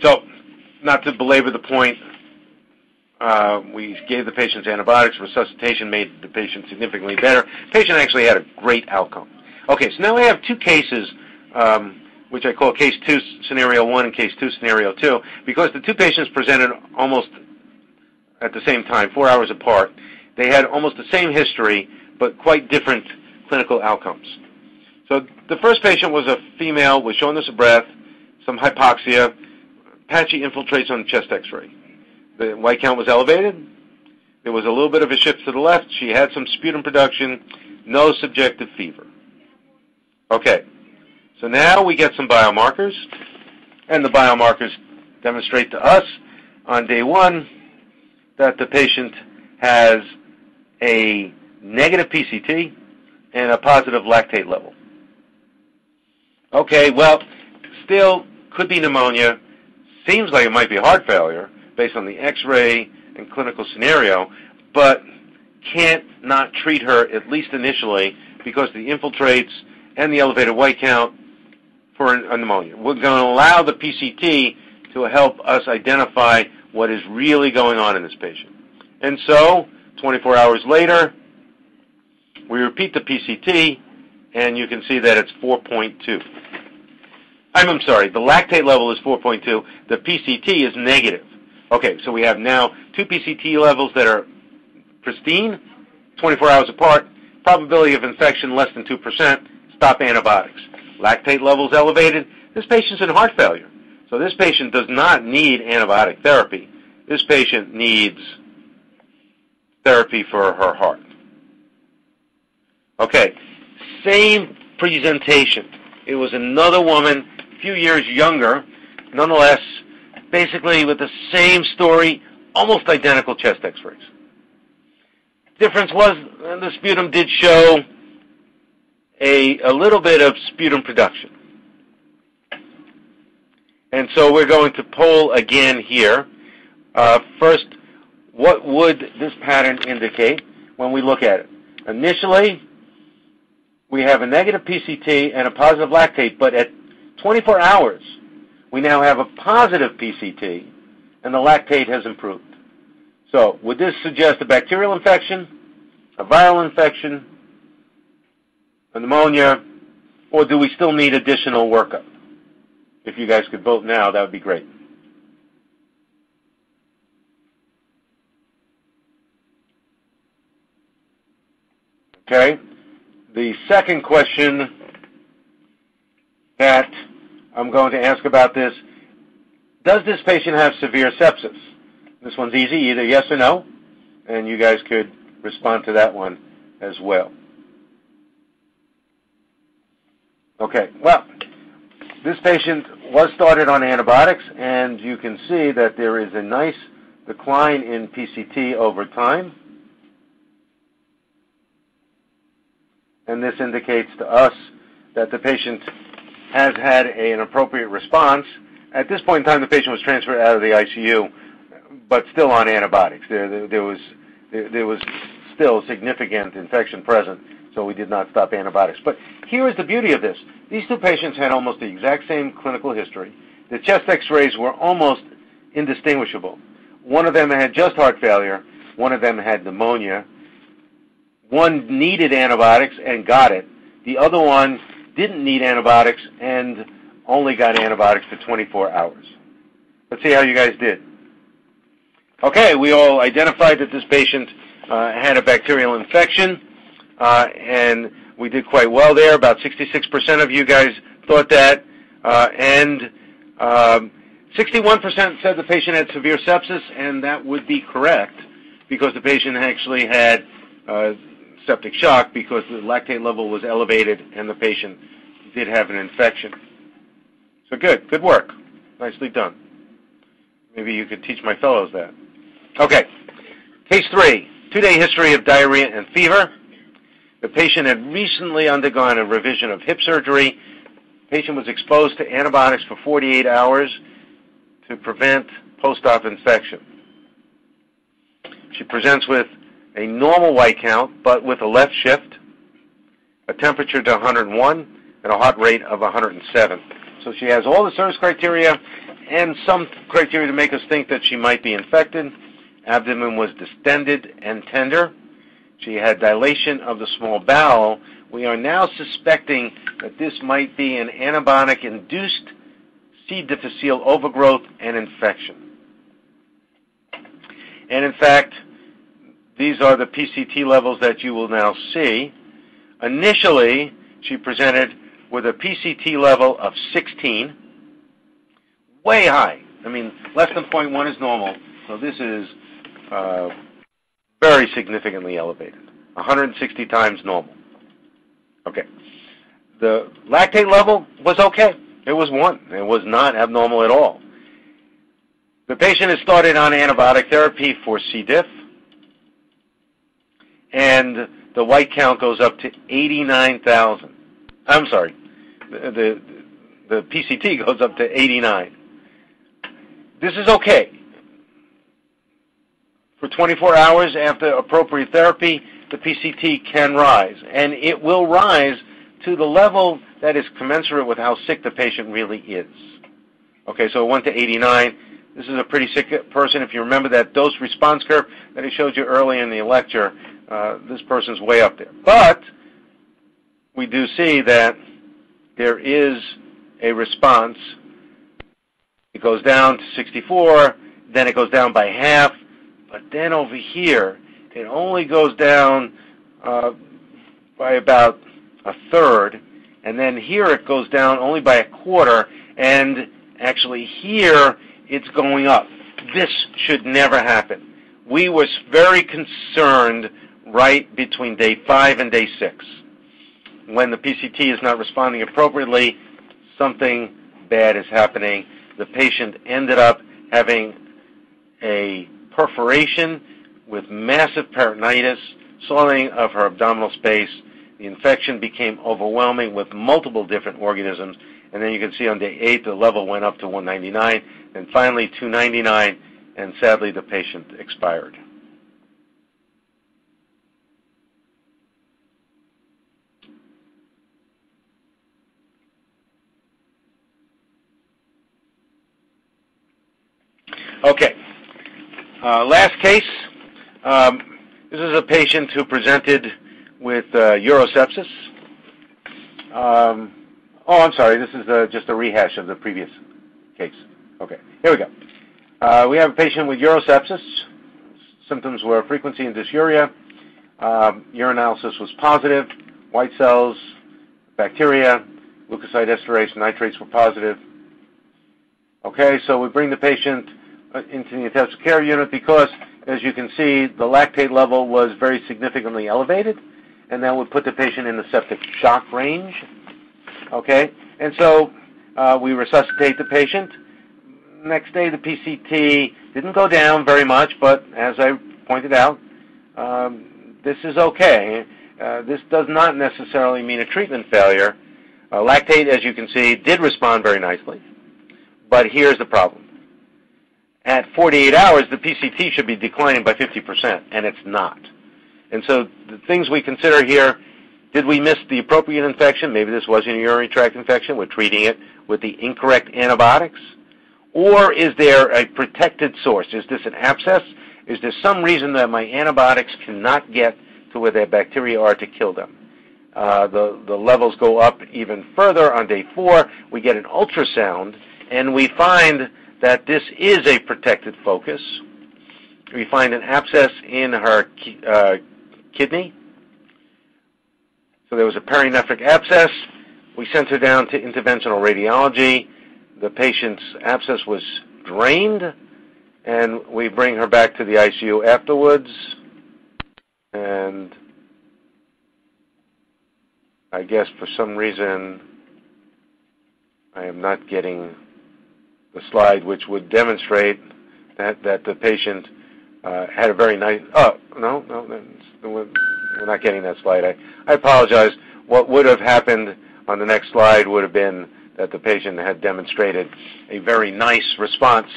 So, not to belabor the point, we gave the patients antibiotics. Resuscitation made the patient significantly better. The patient actually had a great outcome. Okay, so now we have two cases, which I call case 2 scenario 1 and case 2 scenario 2, because the two patients presented almost at the same time, 4 hours apart. They had almost the same history, but quite different clinical outcomes. So the first patient was a female with shortness of breath, some hypoxia, patchy infiltrates on the chest x-ray. The white count was elevated. There was a little bit of a shift to the left. She had some sputum production, no subjective fever. Okay, so now we get some biomarkers, and the biomarkers demonstrate to us on day 1 that the patient has a negative PCT and a positive lactate level. Okay, well, still could be pneumonia. Seems like it might be heart failure based on the x-ray and clinical scenario, but can't not treat her, at least initially, because the infiltrates and the elevated white count for a pneumonia. We're going to allow the PCT to help us identify what is really going on in this patient. And so, 24 hours later, we repeat the PCT, and you can see that it's 4.2. I'm sorry, the lactate level is 4.2. The PCT is negative. Okay, so we have now two PCT levels that are pristine, 24 hours apart, probability of infection less than 2%, stop antibiotics. Lactate levels elevated. This patient's in heart failure. So this patient does not need antibiotic therapy. This patient needs therapy for her heart. Okay, same presentation. It was another woman, a few years younger, nonetheless, basically with the same story, almost identical chest x-rays. Difference was the sputum did show a little bit of sputum production. And so we're going to poll again here. First, what would this pattern indicate when we look at it? Initially, we have a negative PCT and a positive lactate, but at 24 hours, we now have a positive PCT, and the lactate has improved. So would this suggest a bacterial infection, a viral infection, a pneumonia, or do we still need additional workup? If you guys could vote now, that would be great. Okay. The second question that I'm going to ask about this, does this patient have severe sepsis? This one's easy, either yes or no, and you guys could respond to that one as well. Okay, well, this patient was started on antibiotics, and you can see that there is a nice decline in PCT over time. And this indicates to us that the patient has had an appropriate response. At this point in time, the patient was transferred out of the ICU, but still on antibiotics. There was still significant infection present, so we did not stop antibiotics. But here is the beauty of this. These two patients had almost the exact same clinical history. The chest x-rays were almost indistinguishable. One of them had just heart failure. One of them had pneumonia. One needed antibiotics and got it. The other one didn't need antibiotics and only got antibiotics for 24 hours. Let's see how you guys did. Okay, we all identified that this patient had a bacterial infection, and we did quite well there. About 66% of you guys thought that, and 61% said the patient had severe sepsis, and that would be correct because the patient actually had septic shock because the lactate level was elevated and the patient did have an infection. So good work. Nicely done. Maybe you could teach my fellows that. Okay. Case 3, 2-day history of diarrhea and fever. The patient had recently undergone a revision of hip surgery. The patient was exposed to antibiotics for 48 hours to prevent post-op infection. She presents with a normal white count, but with a left shift, a temperature to 101, and a heart rate of 107. So she has all the SIRS criteria and some criteria to make us think that she might be infected. Abdomen was distended and tender. She had dilation of the small bowel. We are now suspecting that this might be an antibiotic-induced C. difficile overgrowth and infection. And in fact, these are the PCT levels that you will now see. Initially, she presented with a PCT level of 16, way high. I mean, less than 0.1 is normal, so this is very significantly elevated, 160 times normal. Okay. The lactate level was okay. It was 1. It was not abnormal at all. The patient is started on antibiotic therapy for C. diff, and the white count goes up to 89,000. I'm sorry, the PCT goes up to 89. This is okay. For 24 hours after appropriate therapy, the PCT can rise, and it will rise to the level that is commensurate with how sick the patient really is. Okay, so it went to 89. This is a pretty sick person. If you remember that dose response curve that I showed you earlier in the lecture, this person's way up there. But we do see that there is a response. It goes down to 64, then it goes down by half, but then over here, it only goes down by about a third, and then here it goes down only by a quarter, and actually here it's going up. This should never happen. We were very concerned right between day 5 and day 6. When the PCT is not responding appropriately, something bad is happening. The patient ended up having a perforation with massive peritonitis, swelling of her abdominal space. The infection became overwhelming with multiple different organisms. And then you can see on day 8, the level went up to 199, and finally 299, and sadly the patient expired. Okay, last case. This is a patient who presented with urosepsis. Oh, I'm sorry, this is just a rehash of the previous case. Okay, here we go. We have a patient with urosepsis. Symptoms were frequency and dysuria. Urinalysis was positive. White cells, bacteria, leukocyte esterase, nitrates were positive. Okay, so we bring the patient into the intensive care unit because, as you can see, the lactate level was very significantly elevated, and that would put the patient in the septic shock range. Okay, and so we resuscitate the patient. Next day, the PCT didn't go down very much, but as I pointed out, this is okay. This does not necessarily mean a treatment failure. Lactate, as you can see, did respond very nicely, but here's the problem. At 48 hours, the PCT should be declining by 50%, and it's not. And so the things we consider here, did we miss the appropriate infection? Maybe this was a urinary tract infection. We're treating it with the incorrect antibiotics. Or is there a protected source? Is this an abscess? Is there some reason that my antibiotics cannot get to where their bacteria are to kill them? The levels go up even further. On day 4, we get an ultrasound, and we find that this is a protected focus. We find an abscess in her kidney. So there was a perinephric abscess. We sent her down to interventional radiology. The patient's abscess was drained, and we bring her back to the ICU afterwards. And I guess for some reason I am not getting the slide, which would demonstrate that the patient had a very nice... Oh, no, we're not getting that slide. I apologize. What would have happened on the next slide would have been that the patient had demonstrated a very nice response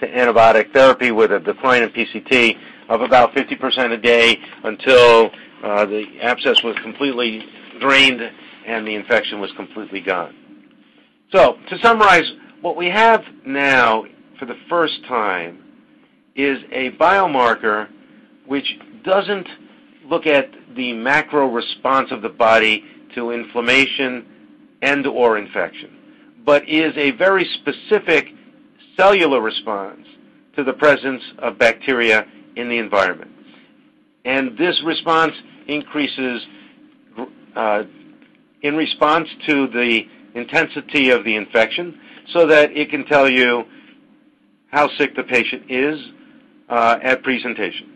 to antibiotic therapy with a decline in PCT of about 50% a day until the abscess was completely drained and the infection was completely gone. So, to summarize, what we have now for the first time is a biomarker which doesn't look at the macro response of the body to inflammation and or infection, but is a very specific cellular response to the presence of bacteria in the environment. And this response increases in response to the intensity of the infection, so that it can tell you how sick the patient is at presentation.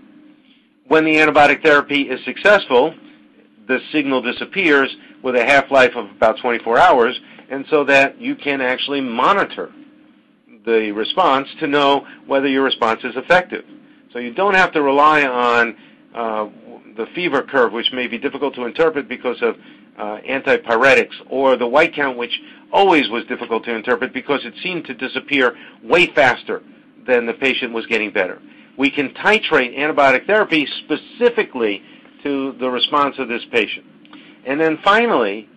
When the antibiotic therapy is successful, the signal disappears with a half-life of about 24 hours, and so that you can actually monitor the response to know whether your response is effective. So you don't have to rely on the fever curve, which may be difficult to interpret because of antipyretics, or the white count, which always was difficult to interpret because it seemed to disappear way faster than the patient was getting better. We can titrate antibiotic therapy specifically to the response of this patient. And then finally,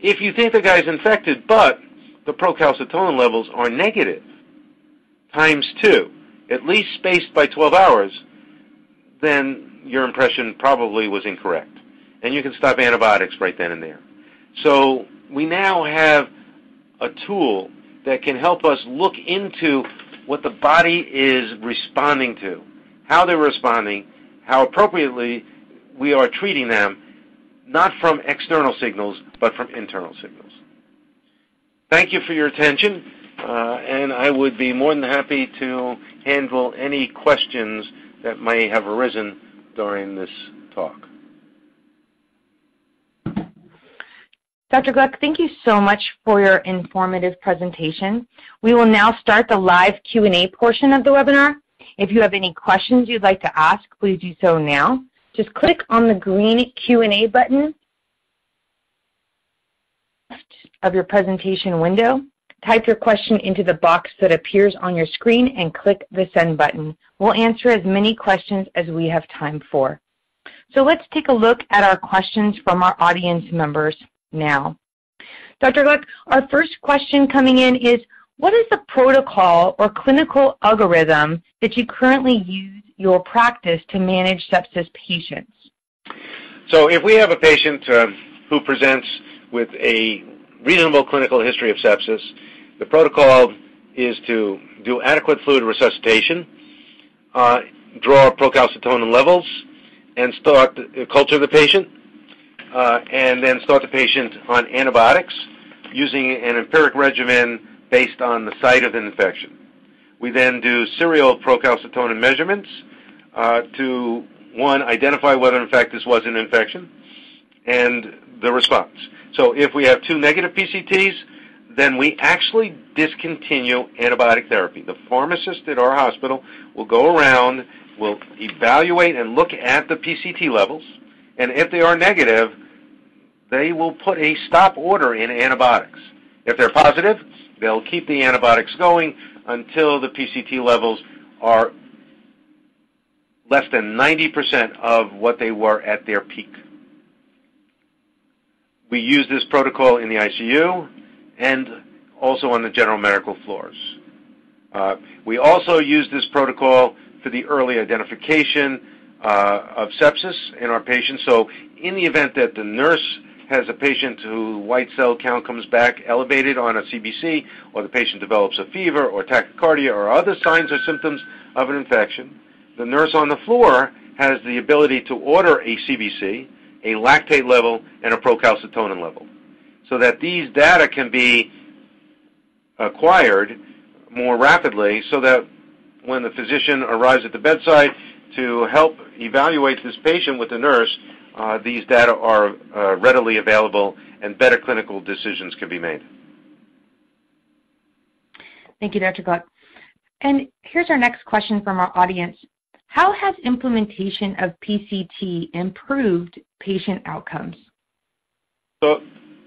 if you think the guy's infected but the procalcitonin levels are negative, ×2, at least spaced by 12 hours, then your impression probably was incorrect. And you can stop antibiotics right then and there. So we now have a tool that can help us look into what the body is responding to, how they're responding, how appropriately we are treating them, not from external signals, but from internal signals. Thank you for your attention, and I would be more than happy to handle any questions that may have arisen during this talk. Dr. Gluck, thank you so much for your informative presentation. We will now start the live Q&A portion of the webinar. If you have any questions you'd like to ask, please do so now. Just click on the green Q&A button of your presentation window. Type your question into the box that appears on your screen and click the send button. We'll answer as many questions as we have time for. So let's take a look at our questions from our audience members now. Dr. Gluck, our first question coming in is, what is the protocol or clinical algorithm that you currently use in your practice to manage sepsis patients? So if we have a patient who presents with a reasonable clinical history of sepsis, the protocol is to do adequate fluid resuscitation, draw procalcitonin levels, and start culture the patient. And then start the patient on antibiotics using an empiric regimen based on the site of the infection. We then do serial procalcitonin measurements to, one, identify whether, in fact, this was an infection, and the response. So if we have 2 negative PCTs, then we actually discontinue antibiotic therapy. The pharmacist at our hospital will go around, will evaluate and look at the PCT levels, and if they are negative, they will put a stop order in antibiotics. If they're positive, they'll keep the antibiotics going until the PCT levels are less than 90% of what they were at their peak. We use this protocol in the ICU and also on the general medical floors. We also use this protocol for the early identification of sepsis in our patients. So in the event that the nurse has a patient whose white cell count comes back elevated on a CBC, or the patient develops a fever or tachycardia or other signs or symptoms of an infection, the nurse on the floor has the ability to order a CBC, a lactate level, and a procalcitonin level, so that these data can be acquired more rapidly, so that when the physician arrives at the bedside to help evaluate this patient with the nurse, these data are readily available and better clinical decisions can be made. Thank you, Dr. Gluck. And here's our next question from our audience. How has implementation of PCT improved patient outcomes? So,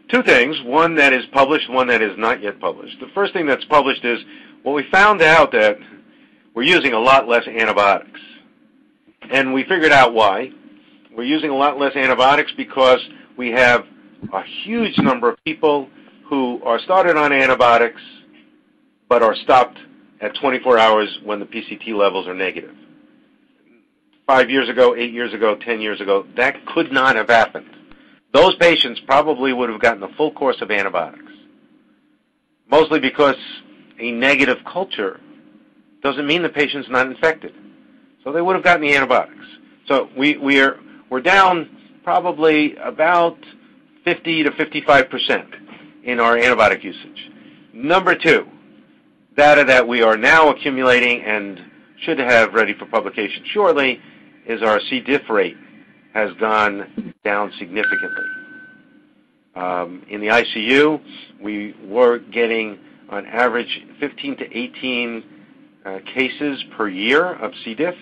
2 things, one that is published, one that is not yet published. The first thing that's published is, well, we found out that we're using a lot less antibiotics. And we figured out why. We're using a lot less antibiotics because we have a huge number of people who are started on antibiotics but are stopped at 24 hours when the PCT levels are negative. 5 years ago, 8 years ago, 10 years ago, that could not have happened. Those patients probably would have gotten the full course of antibiotics, mostly because a negative culture doesn't mean the patient's not infected. So they would have gotten the antibiotics. So we're down probably about 50 to 55% in our antibiotic usage. Number two, data that we are now accumulating and should have ready for publication shortly is our C. diff rate has gone down significantly. In the ICU, we were getting on average 15 to 18 cases per year of C. diff.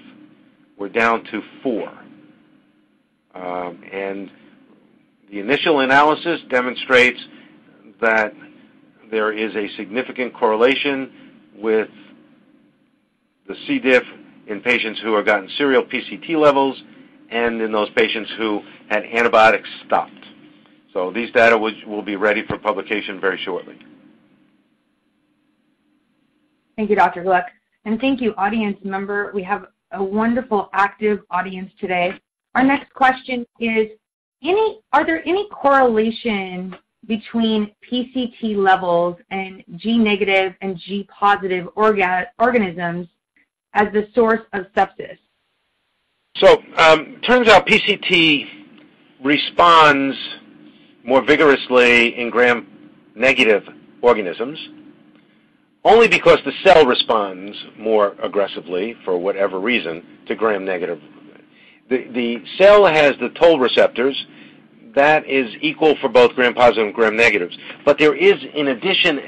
We're down to 4. And the initial analysis demonstrates that there is a significant correlation with the C. diff in patients who have gotten serial PCT levels and in those patients who had antibiotics stopped. So these data will be ready for publication very shortly. Thank you, Dr. Gluck. And thank you, audience member. We have a wonderful, active audience today. Our next question is, are there any correlation between PCT levels and G-negative and G-positive organisms as the source of sepsis? So turns out PCT responds more vigorously in gram-negative organisms, only because the cell responds more aggressively, for whatever reason, to gram-negative. The cell has the toll receptors. That is equal for both gram-positive and gram-negatives. But there is, in addition,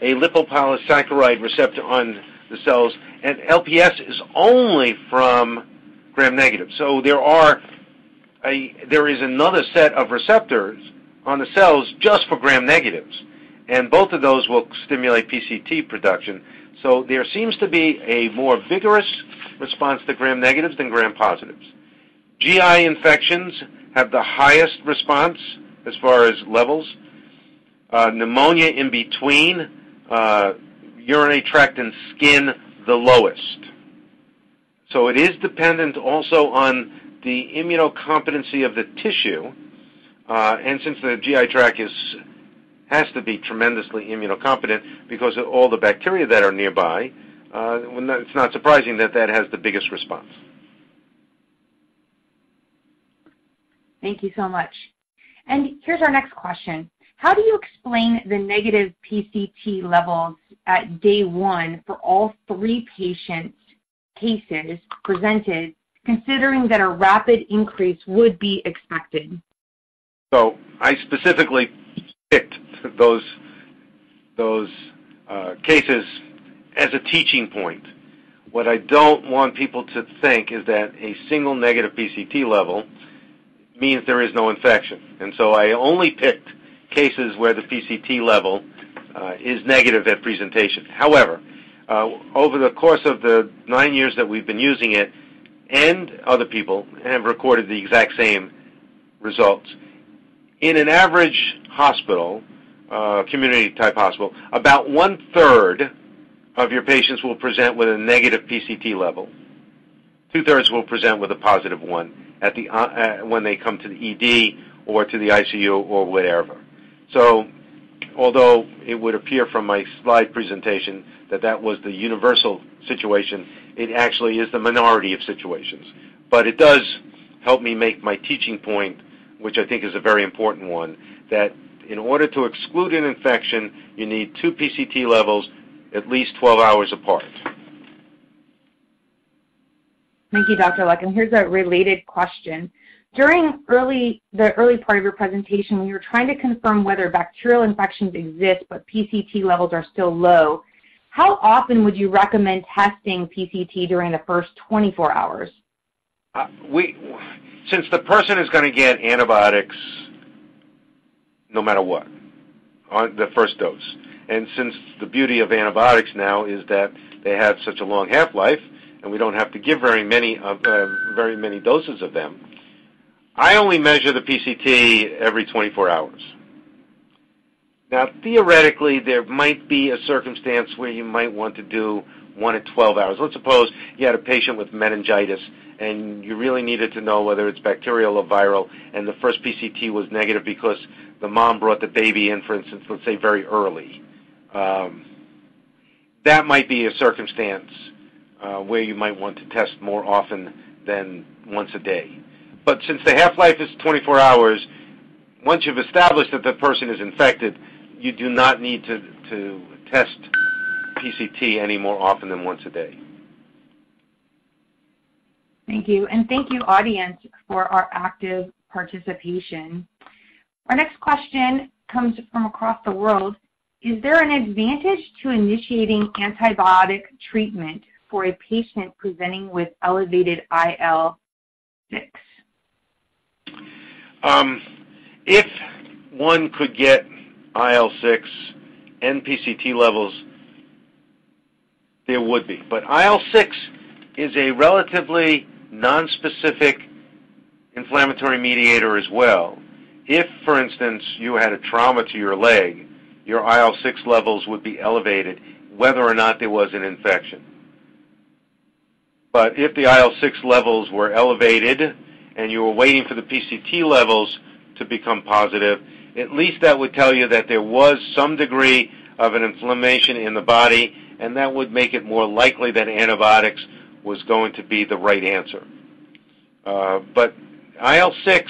a lipopolysaccharide receptor on the cells, and LPS is only from gram-negative. So there is another set of receptors on the cells just for gram-negatives, and both of those will stimulate PCT production. So there seems to be a more vigorous response to gram-negatives than gram-positives. GI infections have the highest response as far as levels. Pneumonia in between, urinary tract and skin the lowest. So it is dependent also on the immunocompetency of the tissue, and since the GI tract has to be tremendously immunocompetent because of all the bacteria that are nearby, it's not surprising that that has the biggest response. Thank you so much. And here's our next question. How do you explain the negative PCT levels at day 1 for all 3 patients' cases presented, considering that a rapid increase would be expected? So I specifically picked those cases as a teaching point. What I don't want people to think is that a single negative PCT level means there is no infection. And so I only picked cases where the PCT level is negative at presentation. However, over the course of the 9 years that we've been using it, and other people have recorded the exact same results. In an average hospital, community type hospital, about 1/3 of your patients will present with a negative PCT level. 2/3 will present with a positive one at the when they come to the ED or to the ICU or whatever. So although it would appear from my slide presentation that that was the universal situation, it actually is the minority of situations. But it does help me make my teaching point, which I think is a very important one, that in order to exclude an infection, you need 2 PCT levels at least 12 hours apart. Thank you, Dr. Luck. And here's a related question. During the early part of your presentation, we were trying to confirm whether bacterial infections exist, but PCT levels are still low. How often would you recommend testing PCT during the first 24 hours? Since the person is going to get antibiotics no matter what on the first dose, and since the beauty of antibiotics now is that they have such a long half-life, and we don't have to give very many doses of them, I only measure the PCT every 24 hours. Now, theoretically, there might be a circumstance where you might want to do one at 12 hours. Let's suppose you had a patient with meningitis and you really needed to know whether it's bacterial or viral, and the first PCT was negative because the mom brought the baby in, for instance, let's say very early. That might be a circumstance where you might want to test more often than once a day. But since the half-life is 24 hours, once you've established that the person is infected, you do not need to test PCT any more often than once a day. Thank you. And thank you, audience, for our active participation. Our next question comes from across the world. Is there an advantage to initiating antibiotic treatment for a patient presenting with elevated IL-6? If one could get IL-6 and PCT levels, there would be. But IL-6 is a relatively nonspecific inflammatory mediator as well. If, for instance, you had a trauma to your leg, your IL-6 levels would be elevated whether or not there was an infection. But if the IL-6 levels were elevated and you were waiting for the PCT levels to become positive, at least that would tell you that there was some degree of an inflammation in the body, and that would make it more likely that antibiotics was going to be the right answer. But IL-6,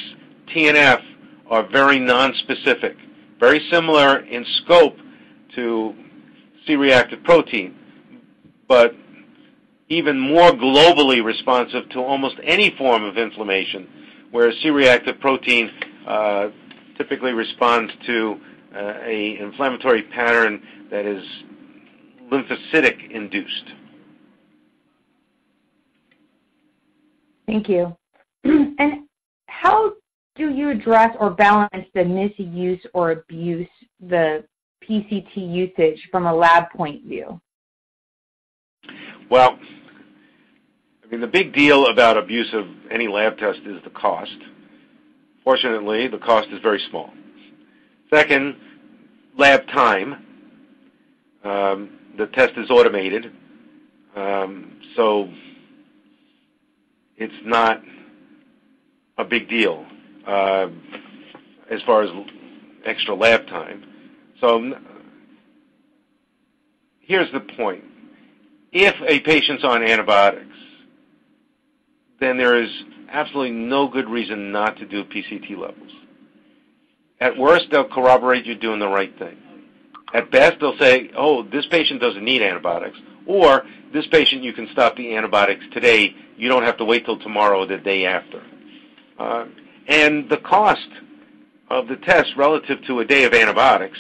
TNF are very nonspecific, very similar in scope to C-reactive protein, but even more globally responsive to almost any form of inflammation, whereas C-reactive protein typically responds to an inflammatory pattern that is lymphocytic induced. Thank you. And how do you address or balance the misuse or abuse, the PCT usage from a lab point of view? Well, I mean, the big deal about abuse of any lab test is the cost. Fortunately, the cost is very small. Second, lab time. The test is automated, so it's not a big deal as far as extra lab time. So here's the point. If a patient's on antibiotics, then there is absolutely no good reason not to do PCT levels. At worst, they'll corroborate you're doing the right thing. At best, they'll say, oh, this patient doesn't need antibiotics, or this patient, you can stop the antibiotics today. You don't have to wait till tomorrow or the day after. And the cost of the test relative to a day of antibiotics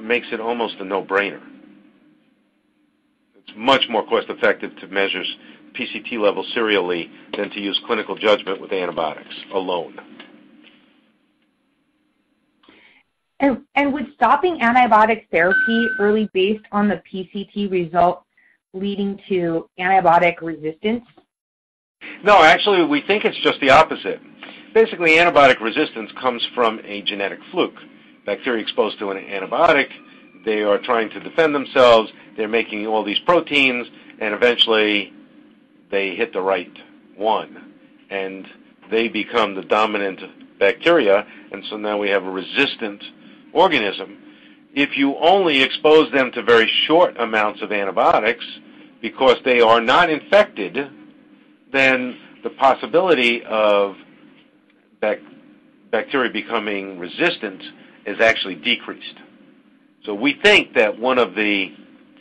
makes it almost a no-brainer. It's much more cost-effective to measure PCT levels serially than to use clinical judgment with antibiotics alone. And would stopping antibiotic therapy early based on the PCT result leading to antibiotic resistance? No, actually, we think it's just the opposite. Basically, antibiotic resistance comes from a genetic fluke. Bacteria exposed to an antibiotic, they are trying to defend themselves, they're making all these proteins, and eventually they hit the right one, and they become the dominant bacteria, and so now we have a resistant organism. If you only expose them to very short amounts of antibiotics because they are not infected, then the possibility of bacteria becoming resistant is actually decreased. So we think that one of the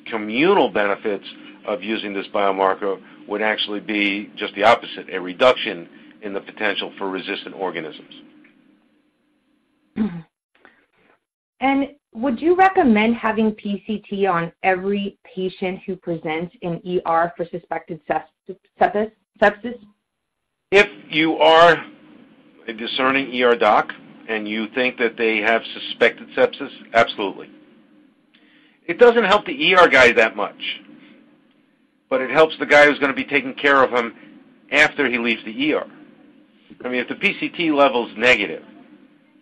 communal benefits of using this biomarker would actually be just the opposite, a reduction in the potential for resistant organisms. And would you recommend having PCT on every patient who presents in ER for suspected sepsis? If you are a discerning ER doc and you think that they have suspected sepsis, absolutely. It doesn't help the ER guy that much, but it helps the guy who's going to be taking care of him after he leaves the ER. I mean, if the PCT level's negative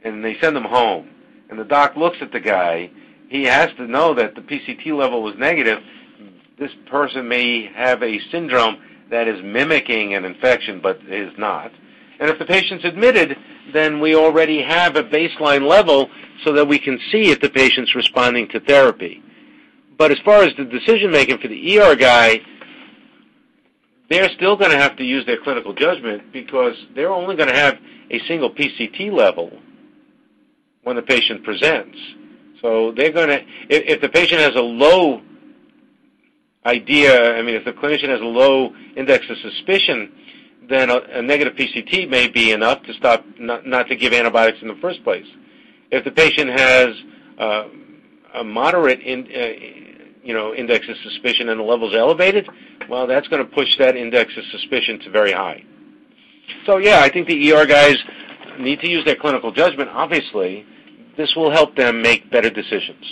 and they send them home, and the doc looks at the guy, he has to know that the PCT level was negative. This person may have a syndrome that is mimicking an infection but is not. And if the patient's admitted, then we already have a baseline level so that we can see if the patient's responding to therapy. But as far as the decision-making for the ER guy, they're still going to have to use their clinical judgment because they're only going to have a single PCT level when the patient presents. So they're going to, if the patient has a low idea, I mean, if the clinician has a low index of suspicion, then a negative PCT may be enough to stop, not to give antibiotics in the first place. If the patient has a moderate index of suspicion and the level's elevated, well, that's going to push that index of suspicion to very high. So, yeah, I think the ER guys need to use their clinical judgment. Obviously, this will help them make better decisions.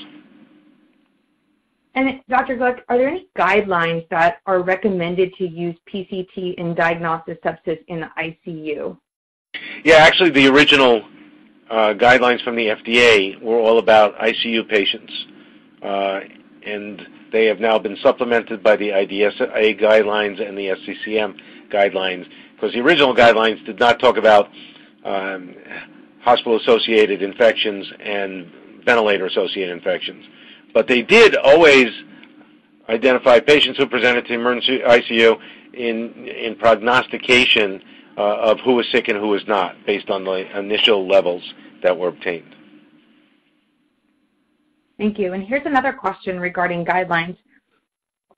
And Dr. Gluck, are there any guidelines that are recommended to use PCT in diagnostic sepsis in the ICU? Yeah, actually the original guidelines from the FDA were all about ICU patients, and they have now been supplemented by the IDSA guidelines and the SCCM guidelines, because the original guidelines did not talk about hospital-associated infections and ventilator-associated infections. But they did always identify patients who presented to the emergency ICU in prognostication of who was sick and who was not, based on the initial levels that were obtained. Thank you. And here's another question regarding guidelines.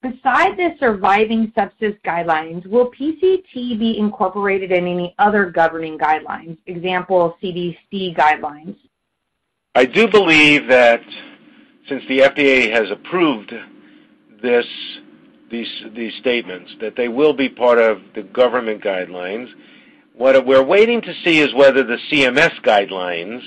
Besides the surviving sepsis guidelines, will PCT be incorporated in any other governing guidelines, example CDC guidelines? I do believe that since the FDA has approved these statements, that they will be part of the government guidelines. What we're waiting to see is whether the CMS guidelines,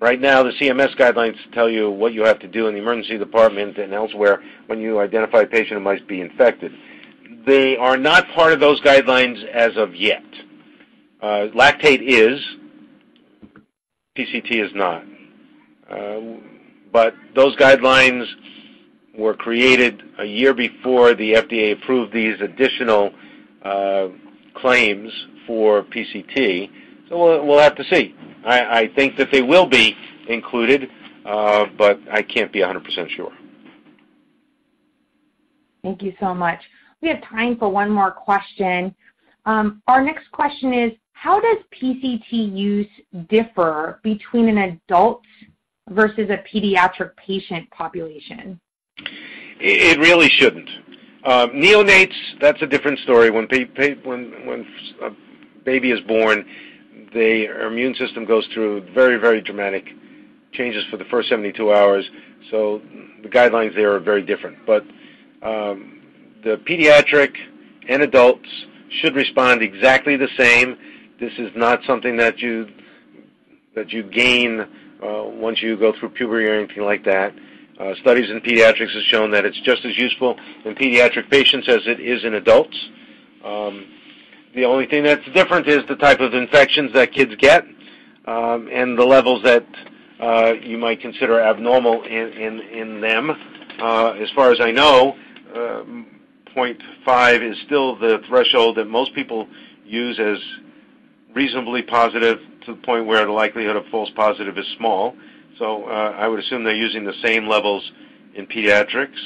right now the CMS guidelines tell you what you have to do in the emergency department and elsewhere when you identify a patient who might be infected. They are not part of those guidelines as of yet. Lactate is, PCT is not. But those guidelines were created a year before the FDA approved these additional claims for PCT. So we'll have to see. I think that they will be included, but I can't be 100% sure. Thank you so much. We have time for one more question. Our next question is, how does PCT use differ between an adult versus a pediatric patient population? It really shouldn't. Neonates, that's a different story. When a baby is born, their immune system goes through very, very dramatic changes for the first 72 hours, so the guidelines there are very different. But the pediatric and adults should respond exactly the same. This is not something that you gain once you go through puberty or anything like that. Studies in pediatrics have shown that it's just as useful in pediatric patients as it is in adults. The only thing that's different is the type of infections that kids get and the levels that you might consider abnormal in them. As far as I know, 0.5 is still the threshold that most people use as reasonably positive, to the point where the likelihood of false positive is small. So I would assume they're using the same levels in pediatrics,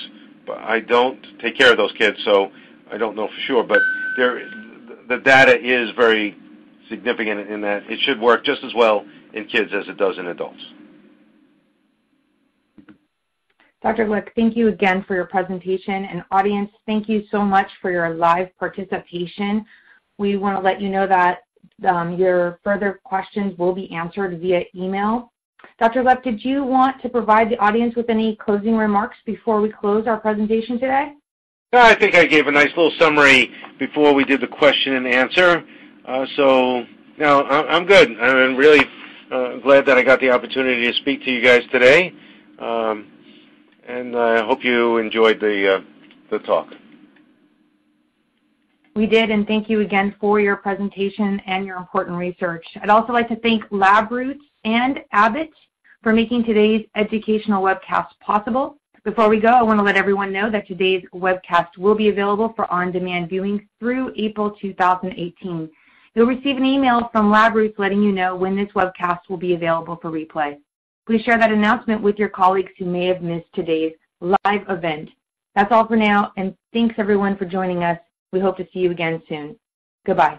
but I don't take care of those kids, so I don't know for sure. But the data is very significant in that it should work just as well in kids as it does in adults. Dr. Glick, thank you again for your presentation. And audience, thank you so much for your live participation. We want to let you know that your further questions will be answered via email. Dr. Lepp, did you want to provide the audience with any closing remarks before we close our presentation today? I think I gave a nice little summary before we did the question and answer. So now I'm good. I'm really glad that I got the opportunity to speak to you guys today, and I hope you enjoyed the talk. We did, and thank you again for your presentation and your important research. I'd also like to thank LabRoots and Abbott for making today's educational webcast possible. Before we go, I want to let everyone know that today's webcast will be available for on-demand viewing through April 2018. You'll receive an email from LabRoots letting you know when this webcast will be available for replay. Please share that announcement with your colleagues who may have missed today's live event. That's all for now, and thanks everyone for joining us. We hope to see you again soon. Goodbye.